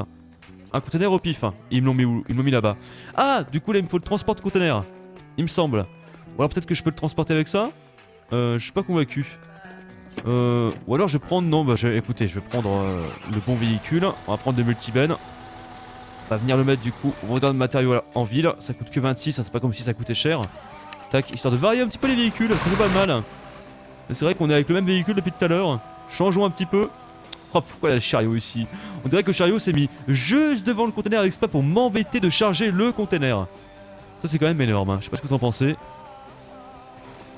Un container au pif. Hein. Ils me l'ont mis où? Ils me l'ont mis là-bas. Ah, du coup, là, il me faut le transport de container. Il me semble. Ou alors peut-être que je peux le transporter avec ça. Euh, je suis pas convaincu. Euh, ou alors je vais prendre... Non, bah je, écoutez, je vais prendre euh, le bon véhicule. On va prendre le multiben. On va venir le mettre du coup au vendeur de matériaux en ville. Ça coûte que vingt-six, hein, c'est pas comme si ça coûtait cher. Tac, histoire de varier un petit peu les véhicules, c'est pas mal. C'est vrai qu'on est avec le même véhicule depuis tout à l'heure. Changeons un petit peu. Oh, pourquoi il y a le chariot ici? On dirait que le chariot s'est mis juste devant le conteneur exprès pour m'embêter de charger le conteneur. Ça c'est quand même énorme, hein. Je sais pas ce que vous en pensez.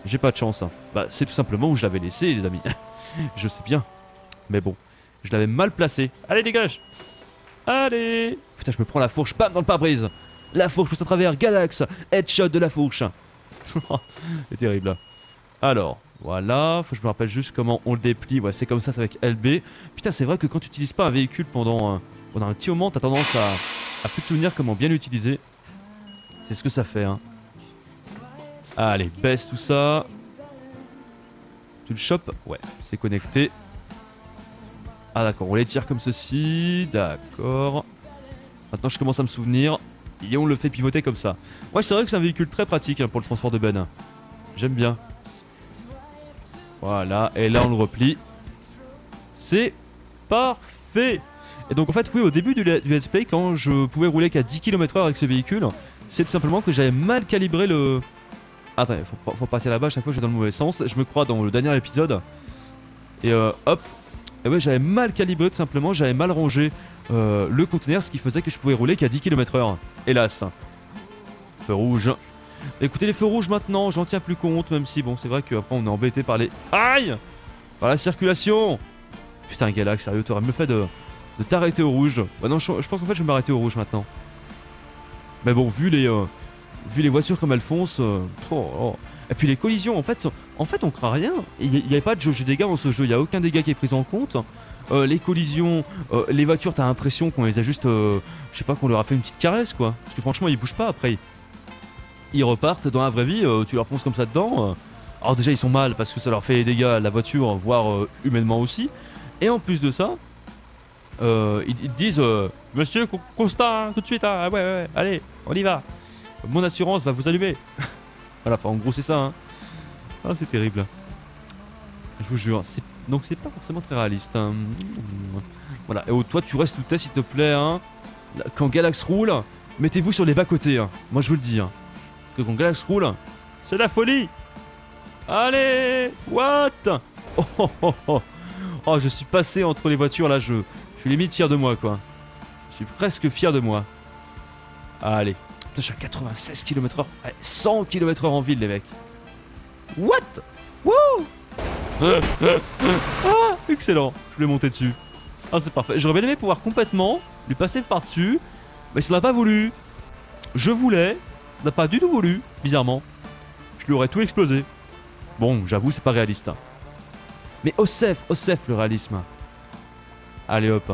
J'ai pas de chance. Hein. Bah, c'est tout simplement où je l'avais laissé, les amis. Je sais bien. Mais bon, je l'avais mal placé. Allez, dégage! Allez! Putain, je me prends la fourche, bam, dans le pare-brise! La fourche passe à travers, Galax! Headshot de la fourche! C'est terrible, là. Alors, voilà. Faut que je me rappelle juste comment on le déplie. Ouais, c'est comme ça, c'est avec L B. Putain, c'est vrai que quand tu n'utilises pas un véhicule pendant, euh, pendant un petit moment, t'as tendance à, à plus te souvenir comment bien l'utiliser. C'est ce que ça fait, hein. Allez, baisse tout ça. Tu le chopes? Ouais, c'est connecté. Ah d'accord, on les tire comme ceci. D'accord. Maintenant je commence à me souvenir. Et on le fait pivoter comme ça. Ouais, c'est vrai que c'est un véhicule très pratique hein, pour le transport de Ben. J'aime bien. Voilà, et là on le replie. C'est parfait. Et donc en fait, oui, au début du let's play, quand je pouvais rouler qu'à dix kilomètres heure avec ce véhicule, c'est tout simplement que j'avais mal calibré le... Attends, faut, faut partir là-bas, chaque fois je vais dans le mauvais sens. Je me crois dans le dernier épisode. Et euh, hop. Et ouais, j'avais mal calibré tout simplement, j'avais mal rangé euh, le conteneur, ce qui faisait que je pouvais rouler qu'à dix kilomètres heure. Hélas. Feu rouge. Écoutez, les feux rouges maintenant, j'en tiens plus compte, même si bon, c'est vrai qu'après on est embêté par les... Aïe! Par la circulation! Putain, Galax, sérieux, t'aurais mieux fait de, de t'arrêter au rouge. Bah non, je, je pense qu'en fait je vais m'arrêter au rouge maintenant. Mais bon, vu les... Euh, Vu les voitures comme elles foncent, euh, oh, oh. Et puis les collisions, en fait, en fait on craint rien. Il n'y a pas de jauge de dégâts dans ce jeu, il n'y a aucun dégât qui est pris en compte. Euh, les collisions, euh, les voitures, t'as l'impression qu'on les a juste, euh, je sais pas, qu'on leur a fait une petite caresse quoi. Parce que franchement, ils bougent pas après. Ils repartent dans la vraie vie, euh, tu leur fonces comme ça dedans. Euh. Alors déjà, ils sont mal parce que ça leur fait des dégâts à la voiture, voire euh, humainement aussi. Et en plus de ça, euh, ils, ils disent euh, Monsieur, constat, hein, tout de suite, hein, ouais, ouais, ouais, allez, on y va. Mon assurance va vous allumer. Voilà, enfin en gros c'est ça hein. Ah c'est terrible. Je vous jure, donc c'est pas forcément très réaliste hein. Voilà, et oh, toi tu restes tout tête s'il te plaît hein. Quand Galax roule, mettez-vous sur les bas-côtés hein. Moi je vous le dis hein. Parce que quand Galax roule, c'est la folie. Allez. What oh, oh, oh, oh. Oh je suis passé entre les voitures là, je, je suis limite fier de moi quoi. Je suis presque fier de moi. Allez. Putain, je suis à quatre-vingt-seize kilomètres heure, cent kilomètres heure en ville, les mecs. What? Wouh! Ah, excellent, je voulais monter dessus. Ah, c'est parfait. J'aurais bien aimé pouvoir complètement lui passer par-dessus, mais ça n'a pas voulu. Je voulais, ça n'a pas du tout voulu, bizarrement. Je lui aurais tout explosé. Bon, j'avoue, c'est pas réaliste. Hein. Mais Osef, Osef, le réalisme. Allez, hop.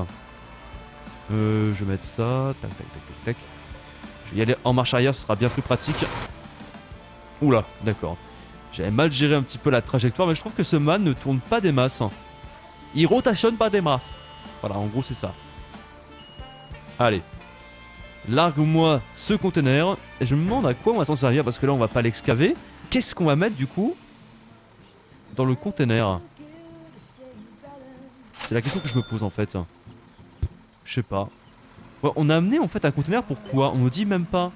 Euh, je vais mettre ça. Tac, tac, tac, tac, tac. Je vais y aller en marche arrière, ce sera bien plus pratique. Oula, d'accord. J'avais mal géré un petit peu la trajectoire, mais je trouve que ce man ne tourne pas des masses. Il rotationne pas des masses. Voilà, en gros, c'est ça. Allez. Largue-moi ce conteneur. Et je me demande à quoi on va s'en servir, parce que là on va pas l'excaver. Qu'est-ce qu'on va mettre du coup dans le container? C'est la question que je me pose en fait. Je sais pas. Ouais, on a amené en fait un container pour quoi? On me dit même pas.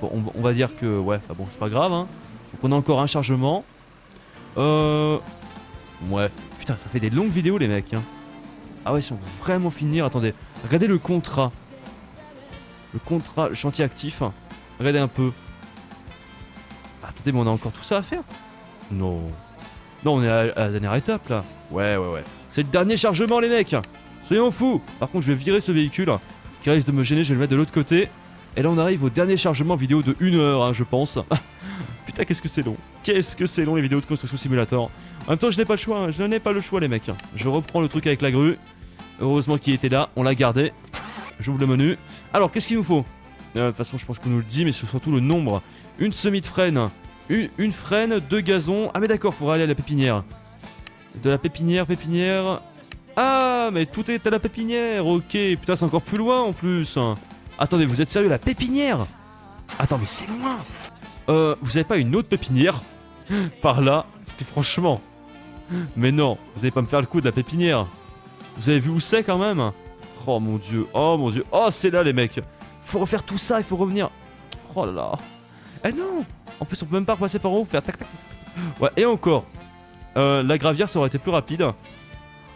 Bon, on, on va dire que ouais, enfin bon, c'est pas grave hein. Donc on a encore un chargement. Euh... Ouais. Putain, ça fait des longues vidéos les mecs hein. Ah ouais, si on veut vraiment finir, attendez. Regardez le contrat. Le contrat, le chantier actif. Regardez un peu. Attendez, mais on a encore tout ça à faire? Non. Non, on est à, à la dernière étape là. Ouais, ouais, ouais. C'est le dernier chargement les mecs. Soyons fous. Par contre, je vais virer ce véhicule qui risque de me gêner, je vais le mettre de l'autre côté. Et là, on arrive au dernier chargement vidéo de une heure, hein, je pense. Putain, qu'est-ce que c'est long. Qu'est-ce que c'est long les vidéos de Construction Simulator. En même temps, je n'ai pas le choix, hein. Je n'ai pas le choix les mecs. Je reprends le truc avec la grue. Heureusement qu'il était là, on l'a gardé. J'ouvre le menu. Alors, qu'est-ce qu'il nous faut? euh, De toute façon, je pense qu'on nous le dit, mais c'est surtout le nombre. Une semis de freine. Une, une freine, deux gazons. Ah mais d'accord, faudra aller à la pépinière. De la pépinière, pépinière... Ah, mais tout est à la pépinière, ok. Putain, c'est encore plus loin en plus. Attendez, vous êtes sérieux, la pépinière? Attends, mais c'est loin. Euh, vous avez pas une autre pépinière par là? Parce que franchement... Mais non, vous allez pas me faire le coup de la pépinière. Vous avez vu où c'est quand même? Oh mon dieu, oh mon dieu. Oh, c'est là les mecs. Faut refaire tout ça, il faut revenir. Oh là là. Eh non. En plus, on peut même pas repasser par en haut, faire tac tac tac. Ouais, et encore. Euh, la gravière, ça aurait été plus rapide.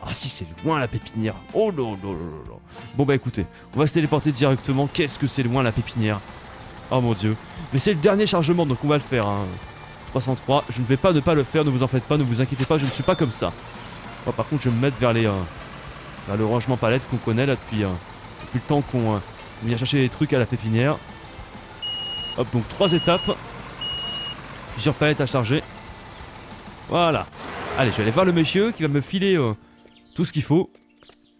Ah si, c'est loin la pépinière. Oh là là là là. Bon bah écoutez, on va se téléporter directement. Qu'est-ce que c'est loin la pépinière. Oh mon dieu. Mais c'est le dernier chargement, donc on va le faire hein. trois cent trois, je ne vais pas ne pas le faire. Ne vous en faites pas, ne vous inquiétez pas, je ne suis pas comme ça. Oh, par contre je vais me mettre vers les euh, vers le rangement palette qu'on connaît là depuis, euh, depuis le temps qu'on euh, vient chercher les trucs à la pépinière. Hop, donc trois étapes. Plusieurs palettes à charger. Voilà. Allez, je vais aller voir le monsieur qui va me filer euh, tout ce qu'il faut,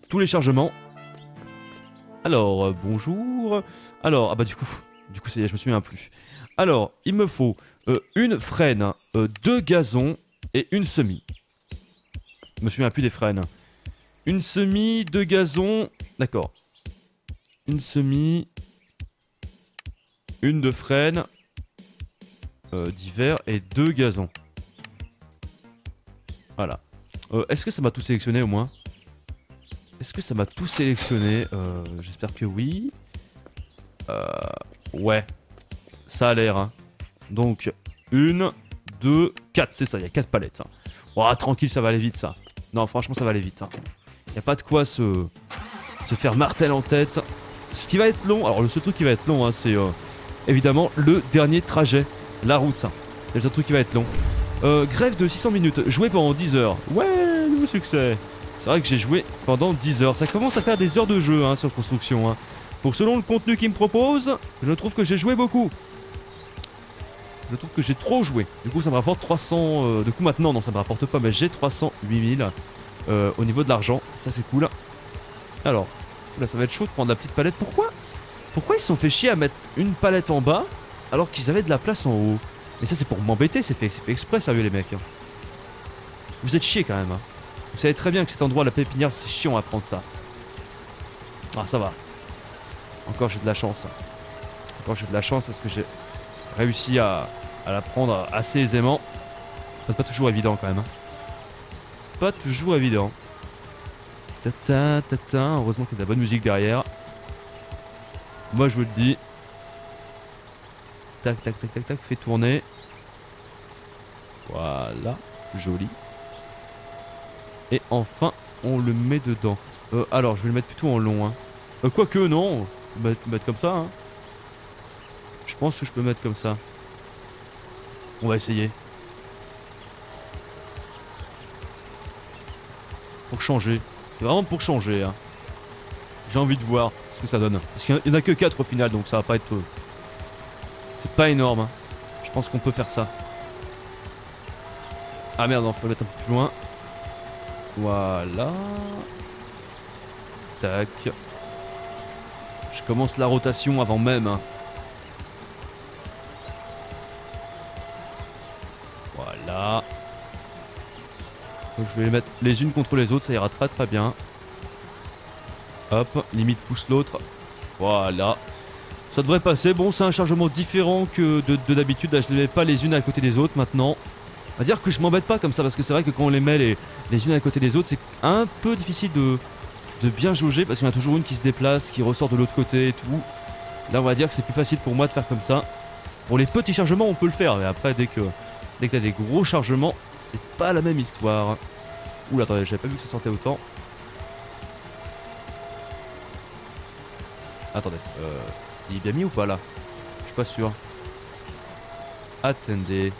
tous les chargements. Alors, euh, bonjour. Alors, ah bah du coup, du coup, c'est, je me souviens plus. Alors, il me faut euh, une freine, euh, deux gazons et une semis. Je me souviens plus des freines. Une semis, deux gazons, d'accord. Une semis, une de freine, euh, d'hiver et deux gazons. Voilà. Euh, Est-ce que ça m'a tout sélectionné au moins? Est-ce que ça m'a tout sélectionné? euh, J'espère que oui. Euh, ouais. Ça a l'air. Hein. Donc, une, deux, quatre. C'est ça, il y a quatre palettes. Hein. Oh, tranquille, ça va aller vite ça. Non, franchement, ça va aller vite. Hein. Il n'y a pas de quoi se... se faire martel en tête. Ce qui va être long, alors le seul truc qui va être long, hein, c'est euh, évidemment le dernier trajet. La route. Hein. C'est le truc qui va être long. Euh, grève de six cents minutes, jouer pendant dix heures. Ouais, nouveau succès. C'est vrai que j'ai joué pendant dix heures. Ça commence à faire des heures de jeu hein, sur Construction. Hein. Pour selon le contenu qu'il me propose, je trouve que j'ai joué beaucoup. Je trouve que j'ai trop joué. Du coup, ça me rapporte trois cents... Euh, du coup, maintenant, non, ça me rapporte pas, mais j'ai trois cent huit mille euh, au niveau de l'argent. Ça, c'est cool. Alors, là, ça va être chaud de prendre la petite palette. Pourquoi? Pourquoi ils se sont fait chier à mettre une palette en bas alors qu'ils avaient de la place en haut? Mais ça c'est pour m'embêter, c'est fait, fait exprès sérieux les mecs. Vous êtes chiés quand même. Hein. Vous savez très bien que cet endroit, la pépinière, c'est chiant à prendre ça. Ah ça va. Encore j'ai de la chance. Encore j'ai de la chance parce que j'ai réussi à, à la prendre assez aisément. C'est pas toujours évident quand même. Hein. Pas toujours évident. Tata, tata, heureusement qu'il y a de la bonne musique derrière. Moi je vous le dis. Tac, tac, tac, tac, tac, fait tourner. Voilà, joli. Et enfin, on le met dedans. Euh, alors, je vais le mettre plutôt en long. Hein. Euh, Quoique, non. Je vais le mettre comme ça. Hein. Je pense que je peux mettre comme ça. On va essayer. Pour changer. C'est vraiment pour changer. Hein. J'ai envie de voir ce que ça donne. Parce qu'il n'y en a que quatre au final, donc ça va pas être... C'est pas énorme, hein. Je pense qu'on peut faire ça. Ah merde, on faut le mettre un peu plus loin. Voilà. Tac. Je commence la rotation avant même. Hein. Voilà. Je vais les mettre les unes contre les autres, ça ira très très bien. Hop, limite pousse l'autre. Voilà. Ça devrait passer. Bon, c'est un chargement différent que de, de d'habitude. Là, je ne les mets pas les unes à côté des autres maintenant. On va dire que je m'embête pas comme ça parce que c'est vrai que quand on les met les, les unes à côté des autres, c'est un peu difficile de, de bien jauger parce qu'il y en a toujours une qui se déplace, qui ressort de l'autre côté et tout. Là, on va dire que c'est plus facile pour moi de faire comme ça. Pour les petits chargements, on peut le faire. Mais après, dès que, dès que t'as des gros chargements, c'est pas la même histoire. Oula, attendez, j'avais pas vu que ça sortait autant. Attendez, euh, il est bien mis ou pas là? Je suis pas sûr. Attendez.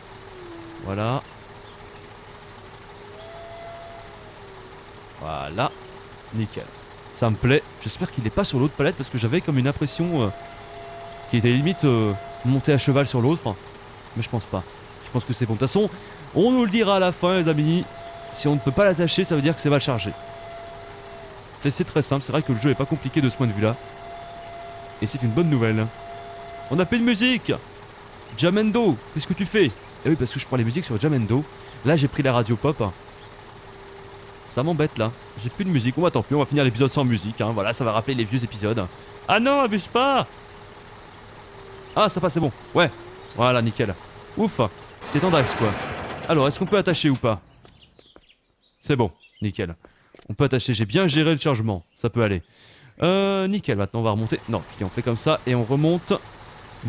Voilà. Voilà. Nickel. Ça me plaît. J'espère qu'il n'est pas sur l'autre palette parce que j'avais comme une impression euh, qu'il était limite euh, monté à cheval sur l'autre. Mais je pense pas. Je pense que c'est bon. De toute façon, on nous le dira à la fin, les amis. Si on ne peut pas l'attacher, ça veut dire que c'est mal chargé. C'est très simple. C'est vrai que le jeu n'est pas compliqué de ce point de vue-là. Et c'est une bonne nouvelle. On a plus de musique. Jamendo, qu'est-ce que tu fais? Eh oui, parce que je prends les musiques sur Jamendo. Là, j'ai pris la radio pop. Ça m'embête là. J'ai plus de musique. On va tant pis, on va finir l'épisode sans musique. Hein. Voilà, ça va rappeler les vieux épisodes. Ah non, abuse pas. Ah, ça passe, c'est bon. Ouais. Voilà, nickel. Ouf. C'était tendax quoi. Alors, est-ce qu'on peut attacher ou pas? C'est bon, nickel. On peut attacher. J'ai bien géré le chargement. Ça peut aller. Euh, nickel. Maintenant, on va remonter. Non, on fait comme ça et on remonte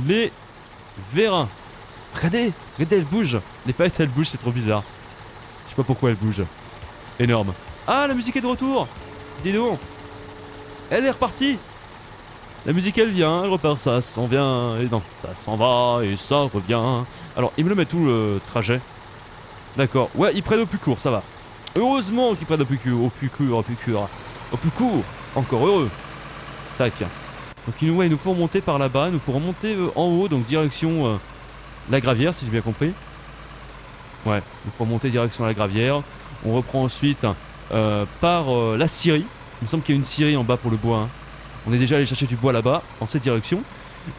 les vérins. Regardez, regardez, elles bougent. Les palettes, elles bougent, c'est trop bizarre. Je sais pas pourquoi elles bougent. Énorme. Ah, la musique est de retour. Dis donc. Elle est repartie. La musique, elle vient, elle repart, ça s'en vient, et non, ça s'en va, et ça revient. Alors, ils me le mettent tout le trajet. D'accord. Ouais, ils prennent au plus court, ça va. Heureusement qu'ils prennent au plus court, au plus court, au plus court. Au plus court. Encore heureux. Tac. Donc, il nous, ouais, il nous faut remonter par là-bas, il nous faut remonter euh, en haut, donc direction... Euh, la gravière, si j'ai bien compris. Ouais, il faut monter direction la gravière. On reprend ensuite euh, par euh, la scierie. Il me semble qu'il y a une scierie en bas pour le bois. Hein. On est déjà allé chercher du bois là-bas, en cette direction.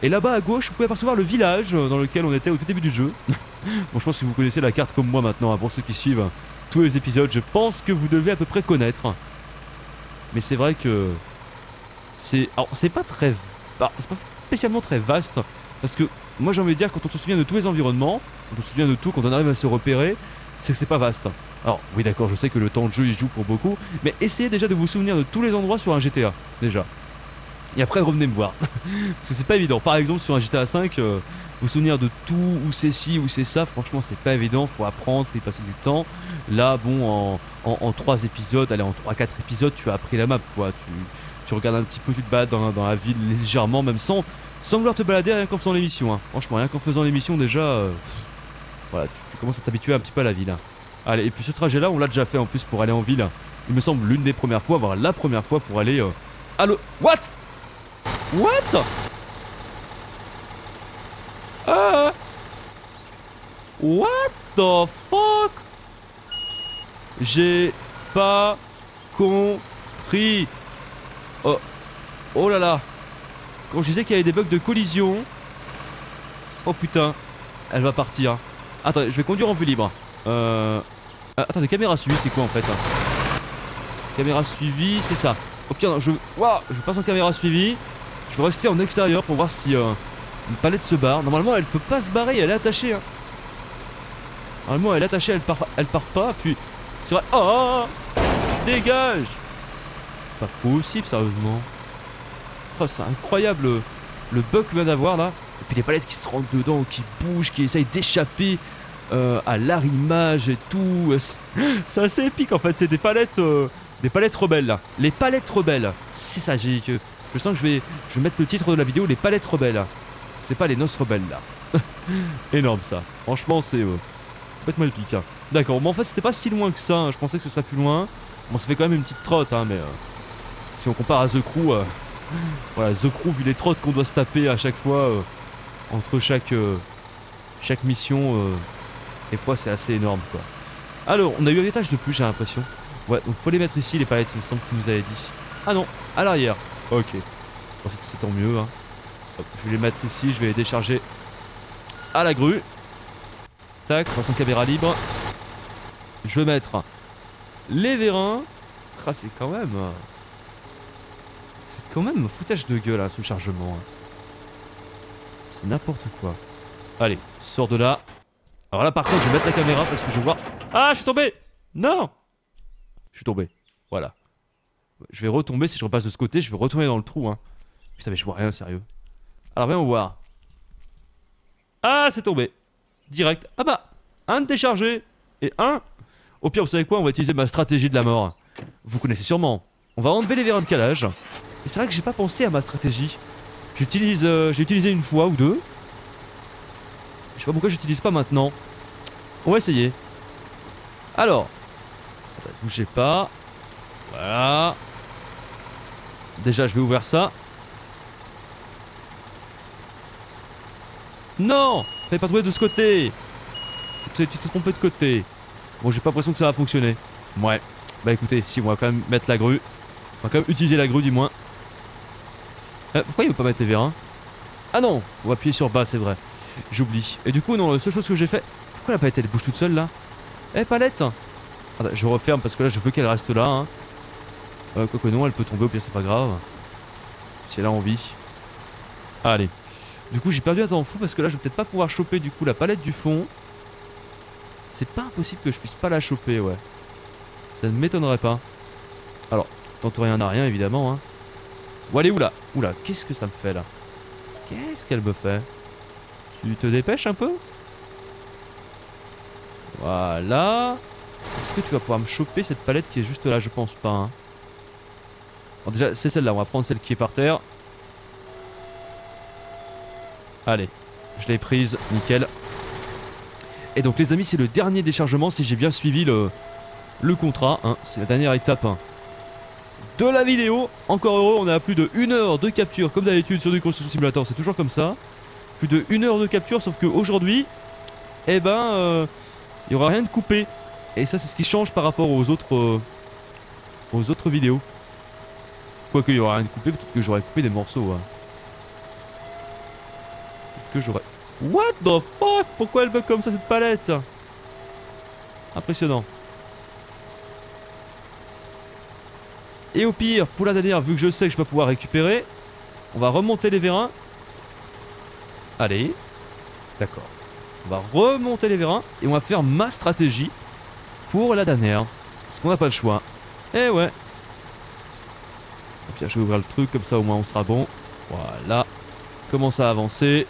Et là-bas à gauche, vous pouvez apercevoir le village dans lequel on était au tout début du jeu. Bon, je pense que vous connaissez la carte comme moi maintenant. Hein. Pour ceux qui suivent tous les épisodes, je pense que vous devez à peu près connaître. Mais c'est vrai que... c'est... alors, c'est pas très... bah, c'est pas spécialement très vaste. Parce que... moi j'ai envie de dire, quand on se souvient de tous les environnements, quand on se souvient de tout, quand on arrive à se repérer, c'est que c'est pas vaste. Alors oui d'accord, je sais que le temps de jeu il joue pour beaucoup, mais essayez déjà de vous souvenir de tous les endroits sur un G T A, déjà. Et après revenez me voir, parce que c'est pas évident. Par exemple sur un G T A cinq, euh, vous souvenir de tout, où c'est ci, où c'est ça, franchement c'est pas évident, faut apprendre, faut y passer du temps. Là bon, en trois épisodes, allez en trois quatre épisodes, tu as appris la map quoi, tu, tu regardes un petit peu, tu te bats dans, dans la ville légèrement, même sans... sans vouloir te balader rien qu'en faisant l'émission, hein. Franchement, rien qu'en faisant l'émission déjà, euh, pff, voilà, tu, tu commences à t'habituer un petit peu à la ville. Hein. Allez, et puis ce trajet-là, on l'a déjà fait en plus pour aller en ville. Hein. Il me semble l'une des premières fois, voire la première fois pour aller... Euh, à le... What? What? Ah! What the fuck? J'ai pas compris. Oh, oh là là. Quand je disais qu'il y avait des bugs de collision... oh putain, elle va partir. Attendez, je vais conduire en vue libre. Euh... Ah, attendez, caméra suivie, c'est quoi en fait? Caméra suivie, c'est ça. Oh putain, je... waouh, je passe en caméra suivie. Je vais rester en extérieur pour voir si euh, une palette se barre. Normalement, elle peut pas se barrer, elle est attachée. Hein. Normalement, elle est attachée, elle part, elle part pas, puis... c'est vrai... oh, dégage! Pas possible, sérieusement. C'est incroyable le, le bug qu'on vient d'avoir là. Et puis les palettes qui se rentrent dedans, qui bougent, qui essayent d'échapper euh, à l'arrimage et tout. C'est assez épique en fait. C'est des palettes euh, des palettes rebelles là. Les palettes rebelles. C'est ça, j'ai, je, je sens que je vais, je vais mettre le titre de la vidéo, les palettes rebelles. C'est pas les noces rebelles là. Énorme ça. Franchement c'est euh, complètement épique. Hein. D'accord, mais bon, en fait c'était pas si loin que ça. Hein. Je pensais que ce serait plus loin. Bon, ça fait quand même une petite trotte, hein, mais euh, si on compare à The Crew... Euh, voilà, The Crew, vu les trottes qu'on doit se taper à chaque fois euh, entre chaque euh, chaque mission, euh, des fois c'est assez énorme quoi. Alors, on a eu un étage de plus, j'ai l'impression. Ouais, donc faut les mettre ici les palettes, il me semble qu'il nous avait dit. Ah non, à l'arrière. Ok. Bon, c'est tant mieux. Hein. Hop, je vais les mettre ici, je vais les décharger à la grue. Tac, trois cents caméra libre. Je vais mettre les vérins. Ah, c'est quand même. Quand même, foutage de gueule, hein, ce chargement. C'est n'importe quoi. Allez, sors de là. Alors là par contre je vais mettre la caméra parce que je vois... Ah je suis tombé. Non, je suis tombé. Voilà. Je vais retomber si je repasse de ce côté, je vais retourner dans le trou hein. Putain mais je vois rien sérieux. Alors viens voir. Ah c'est tombé. Direct. Ah bah un déchargé. Et un. Au pire vous savez quoi, on va utiliser ma stratégie de la mort. Vous connaissez sûrement. On va enlever les verres de calage. Et c'est vrai que j'ai pas pensé à ma stratégie. J'utilise, euh, j'ai utilisé une fois ou deux. Je sais pas pourquoi j'utilise pas maintenant. On va essayer. Alors. Attends, bougez pas. Voilà. Déjà je vais ouvrir ça. Non, fallait pas trouver de ce côté. Tu t'es trompé de côté. Bon j'ai pas l'impression que ça va fonctionner. Ouais. Bah écoutez, si on va quand même mettre la grue. On va quand même utiliser la grue du moins. Euh, pourquoi il veut pas mettre les vérins? Ah non, faut appuyer sur bas, c'est vrai. J'oublie. Et du coup non, la seule chose que j'ai fait. Pourquoi la palette elle bouge toute seule là? Eh palette! Attends, je referme parce que là je veux qu'elle reste là hein. euh, Quoique non, elle peut tomber, au pire c'est pas grave. Si elle a envie. Allez. Du coup j'ai perdu un temps fou parce que là je vais peut-être pas pouvoir choper du coup la palette du fond. C'est pas impossible que je puisse pas la choper ouais. Ça ne m'étonnerait pas. Alors, tente rien à rien évidemment hein. Bon allez, oula, oula, qu'est-ce que ça me fait là? Qu'est-ce qu'elle me fait? Tu te dépêches un peu? Voilà. Est-ce que tu vas pouvoir me choper cette palette qui est juste là? Je pense pas hein. Alors déjà c'est celle-là, on va prendre celle qui est par terre. Allez, je l'ai prise, nickel. Et donc les amis, c'est le dernier déchargement si j'ai bien suivi le, le contrat hein. C'est la dernière étape hein, de la vidéo. Encore heureux, on est à plus de une heure de capture comme d'habitude sur du Construction Simulator, c'est toujours comme ça. Plus de une heure de capture, sauf qu'aujourd'hui, eh ben, il euh, n'y aura rien de coupé. Et ça c'est ce qui change par rapport aux autres, euh, aux autres vidéos. Quoique il n'y aura rien de coupé, peut-être que j'aurais coupé des morceaux hein. Que j'aurais... What the fuck? Pourquoi elle bug comme ça cette palette? Impressionnant. Et au pire, pour la dernière, vu que je sais que je vais pas pouvoir récupérer, on va remonter les vérins. Allez. D'accord. On va remonter les vérins et on va faire ma stratégie pour la dernière. Parce qu'on n'a pas le choix. Eh ouais. Et puis, je vais ouvrir le truc, comme ça au moins on sera bon. Voilà. Commence à avancer.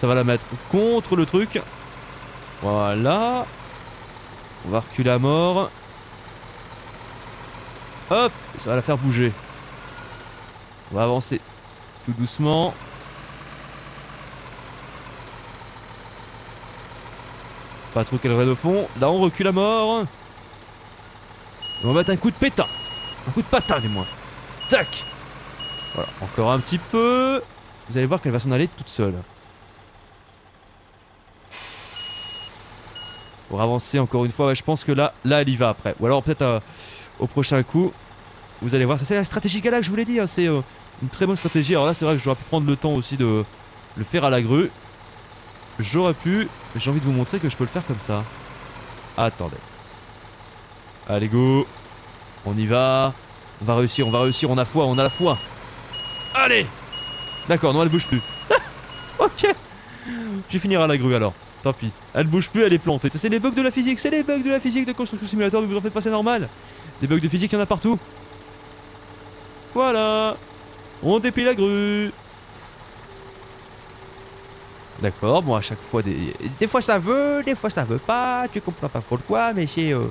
Ça va la mettre contre le truc. Voilà. On va reculer à mort. Hop, ça va la faire bouger. On va avancer tout doucement. Pas trop qu'elle reste de fond. Là on recule à mort. Et on va mettre un coup de pétard. Un coup de patin du moins. Tac. Voilà, encore un petit peu. Vous allez voir qu'elle va s'en aller toute seule. Pour avancer encore une fois, ouais, je pense que là, là elle y va après. Ou alors peut-être euh, au prochain coup, vous allez voir. Ça c'est la stratégie Galax, je vous l'ai dit, hein, c'est euh, une très bonne stratégie. Alors là c'est vrai que j'aurais pu prendre le temps aussi de le faire à la grue. J'aurais pu, mais j'ai envie de vous montrer que je peux le faire comme ça. Attendez. Allez go. On y va. On va réussir, on va réussir, on a foi, on a la foi. Allez. D'accord, non elle bouge plus. Ok. Je vais finir à la grue alors. Tant pis, elle bouge plus, elle est plantée. Ça c'est les bugs de la physique, c'est les bugs de la physique de Construction Simulator, mais vous en faites pas, c'est normal. Des bugs de physique, il y en a partout. Voilà. On déplie la grue. D'accord, bon à chaque fois, des, des fois ça veut, des fois ça veut pas, tu comprends pas pourquoi, mais c'est euh,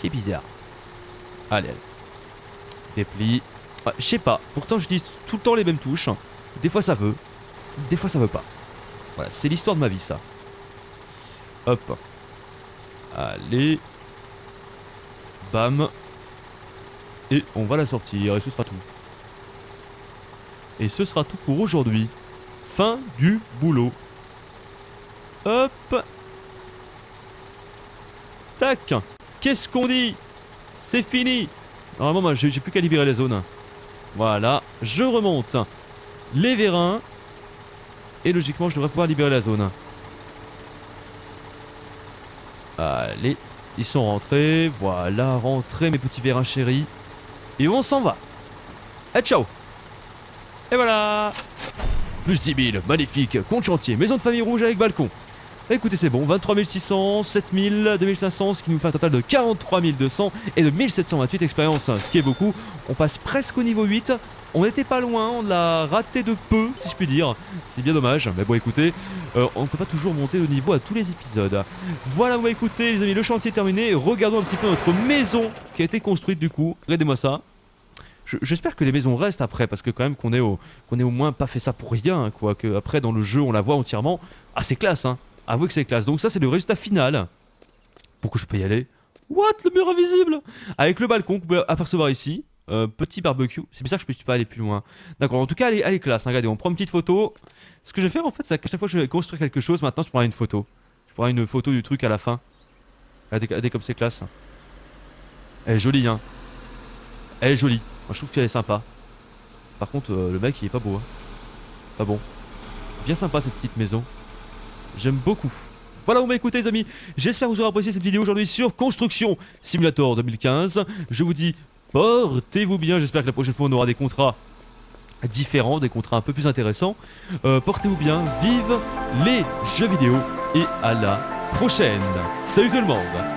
c'est bizarre. Allez, allez. Déplie. Ah, je sais pas, pourtant j'utilise tout le temps les mêmes touches. Des fois ça veut, des fois ça veut pas. Voilà, c'est l'histoire de ma vie ça. Hop. Allez. Bam. Et on va la sortir. Et ce sera tout. Et ce sera tout pour aujourd'hui. Fin du boulot. Hop. Tac. Qu'est-ce qu'on dit? C'est fini. Normalement, moi, j'ai plus qu'à libérer les zones. Voilà. Je remonte les vérins. Et logiquement, je devrais pouvoir libérer la zone. Allez, ils sont rentrés. Voilà, rentrés mes petits vérins chéris. Et on s'en va. Et ciao. Et voilà. plus dix mille, magnifique, compte chantier, maison de famille rouge avec balcon. Écoutez, c'est bon, vingt-trois mille six cents, sept mille, deux mille cinq cents, ce qui nous fait un total de quarante-trois mille deux cents et de mille sept cent vingt-huit expériences, ce qui est beaucoup. On passe presque au niveau huit, on n'était pas loin, on l'a raté de peu, si je puis dire. C'est bien dommage, mais bon, écoutez, euh, on ne peut pas toujours monter de niveau à tous les épisodes. Voilà, bon, écoutez, les amis, le chantier est terminé. Regardons un petit peu notre maison qui a été construite, du coup. Regardez-moi ça. J'espère que les maisons restent après, parce que quand même qu'on ait au, qu'on ait au moins pas fait ça pour rien, hein, quoi. Que après, dans le jeu, on la voit entièrement. Ah, c'est classe, hein. Avouez que c'est classe. Donc ça, c'est le résultat final. Pourquoi je peux y aller? What? Le mur invisible? Avec le balcon que vous pouvez apercevoir ici. Euh, petit barbecue. C'est bizarre que je ne puisse pas aller plus loin. D'accord, en tout cas, elle est, elle est classe. Hein. Regardez, on prend une petite photo. Ce que je vais faire, en fait, c'est qu'à chaque fois que je vais construire quelque chose, maintenant, je prends une photo. Je prends une photo du truc à la fin. Regardez, regardez comme c'est classe. Elle est jolie, hein. Elle est jolie. Moi, je trouve qu'elle est sympa. Par contre, euh, le mec, il est pas beau. Hein. Pas bon. Bien sympa, cette petite maison. J'aime beaucoup. Voilà, vous m'écoutez les amis. J'espère que vous aurez apprécié cette vidéo aujourd'hui sur Construction Simulator deux mille quinze. Je vous dis, portez-vous bien. J'espère que la prochaine fois, on aura des contrats différents, des contrats un peu plus intéressants. Euh, portez-vous bien, vive les jeux vidéo et à la prochaine. Salut tout le monde.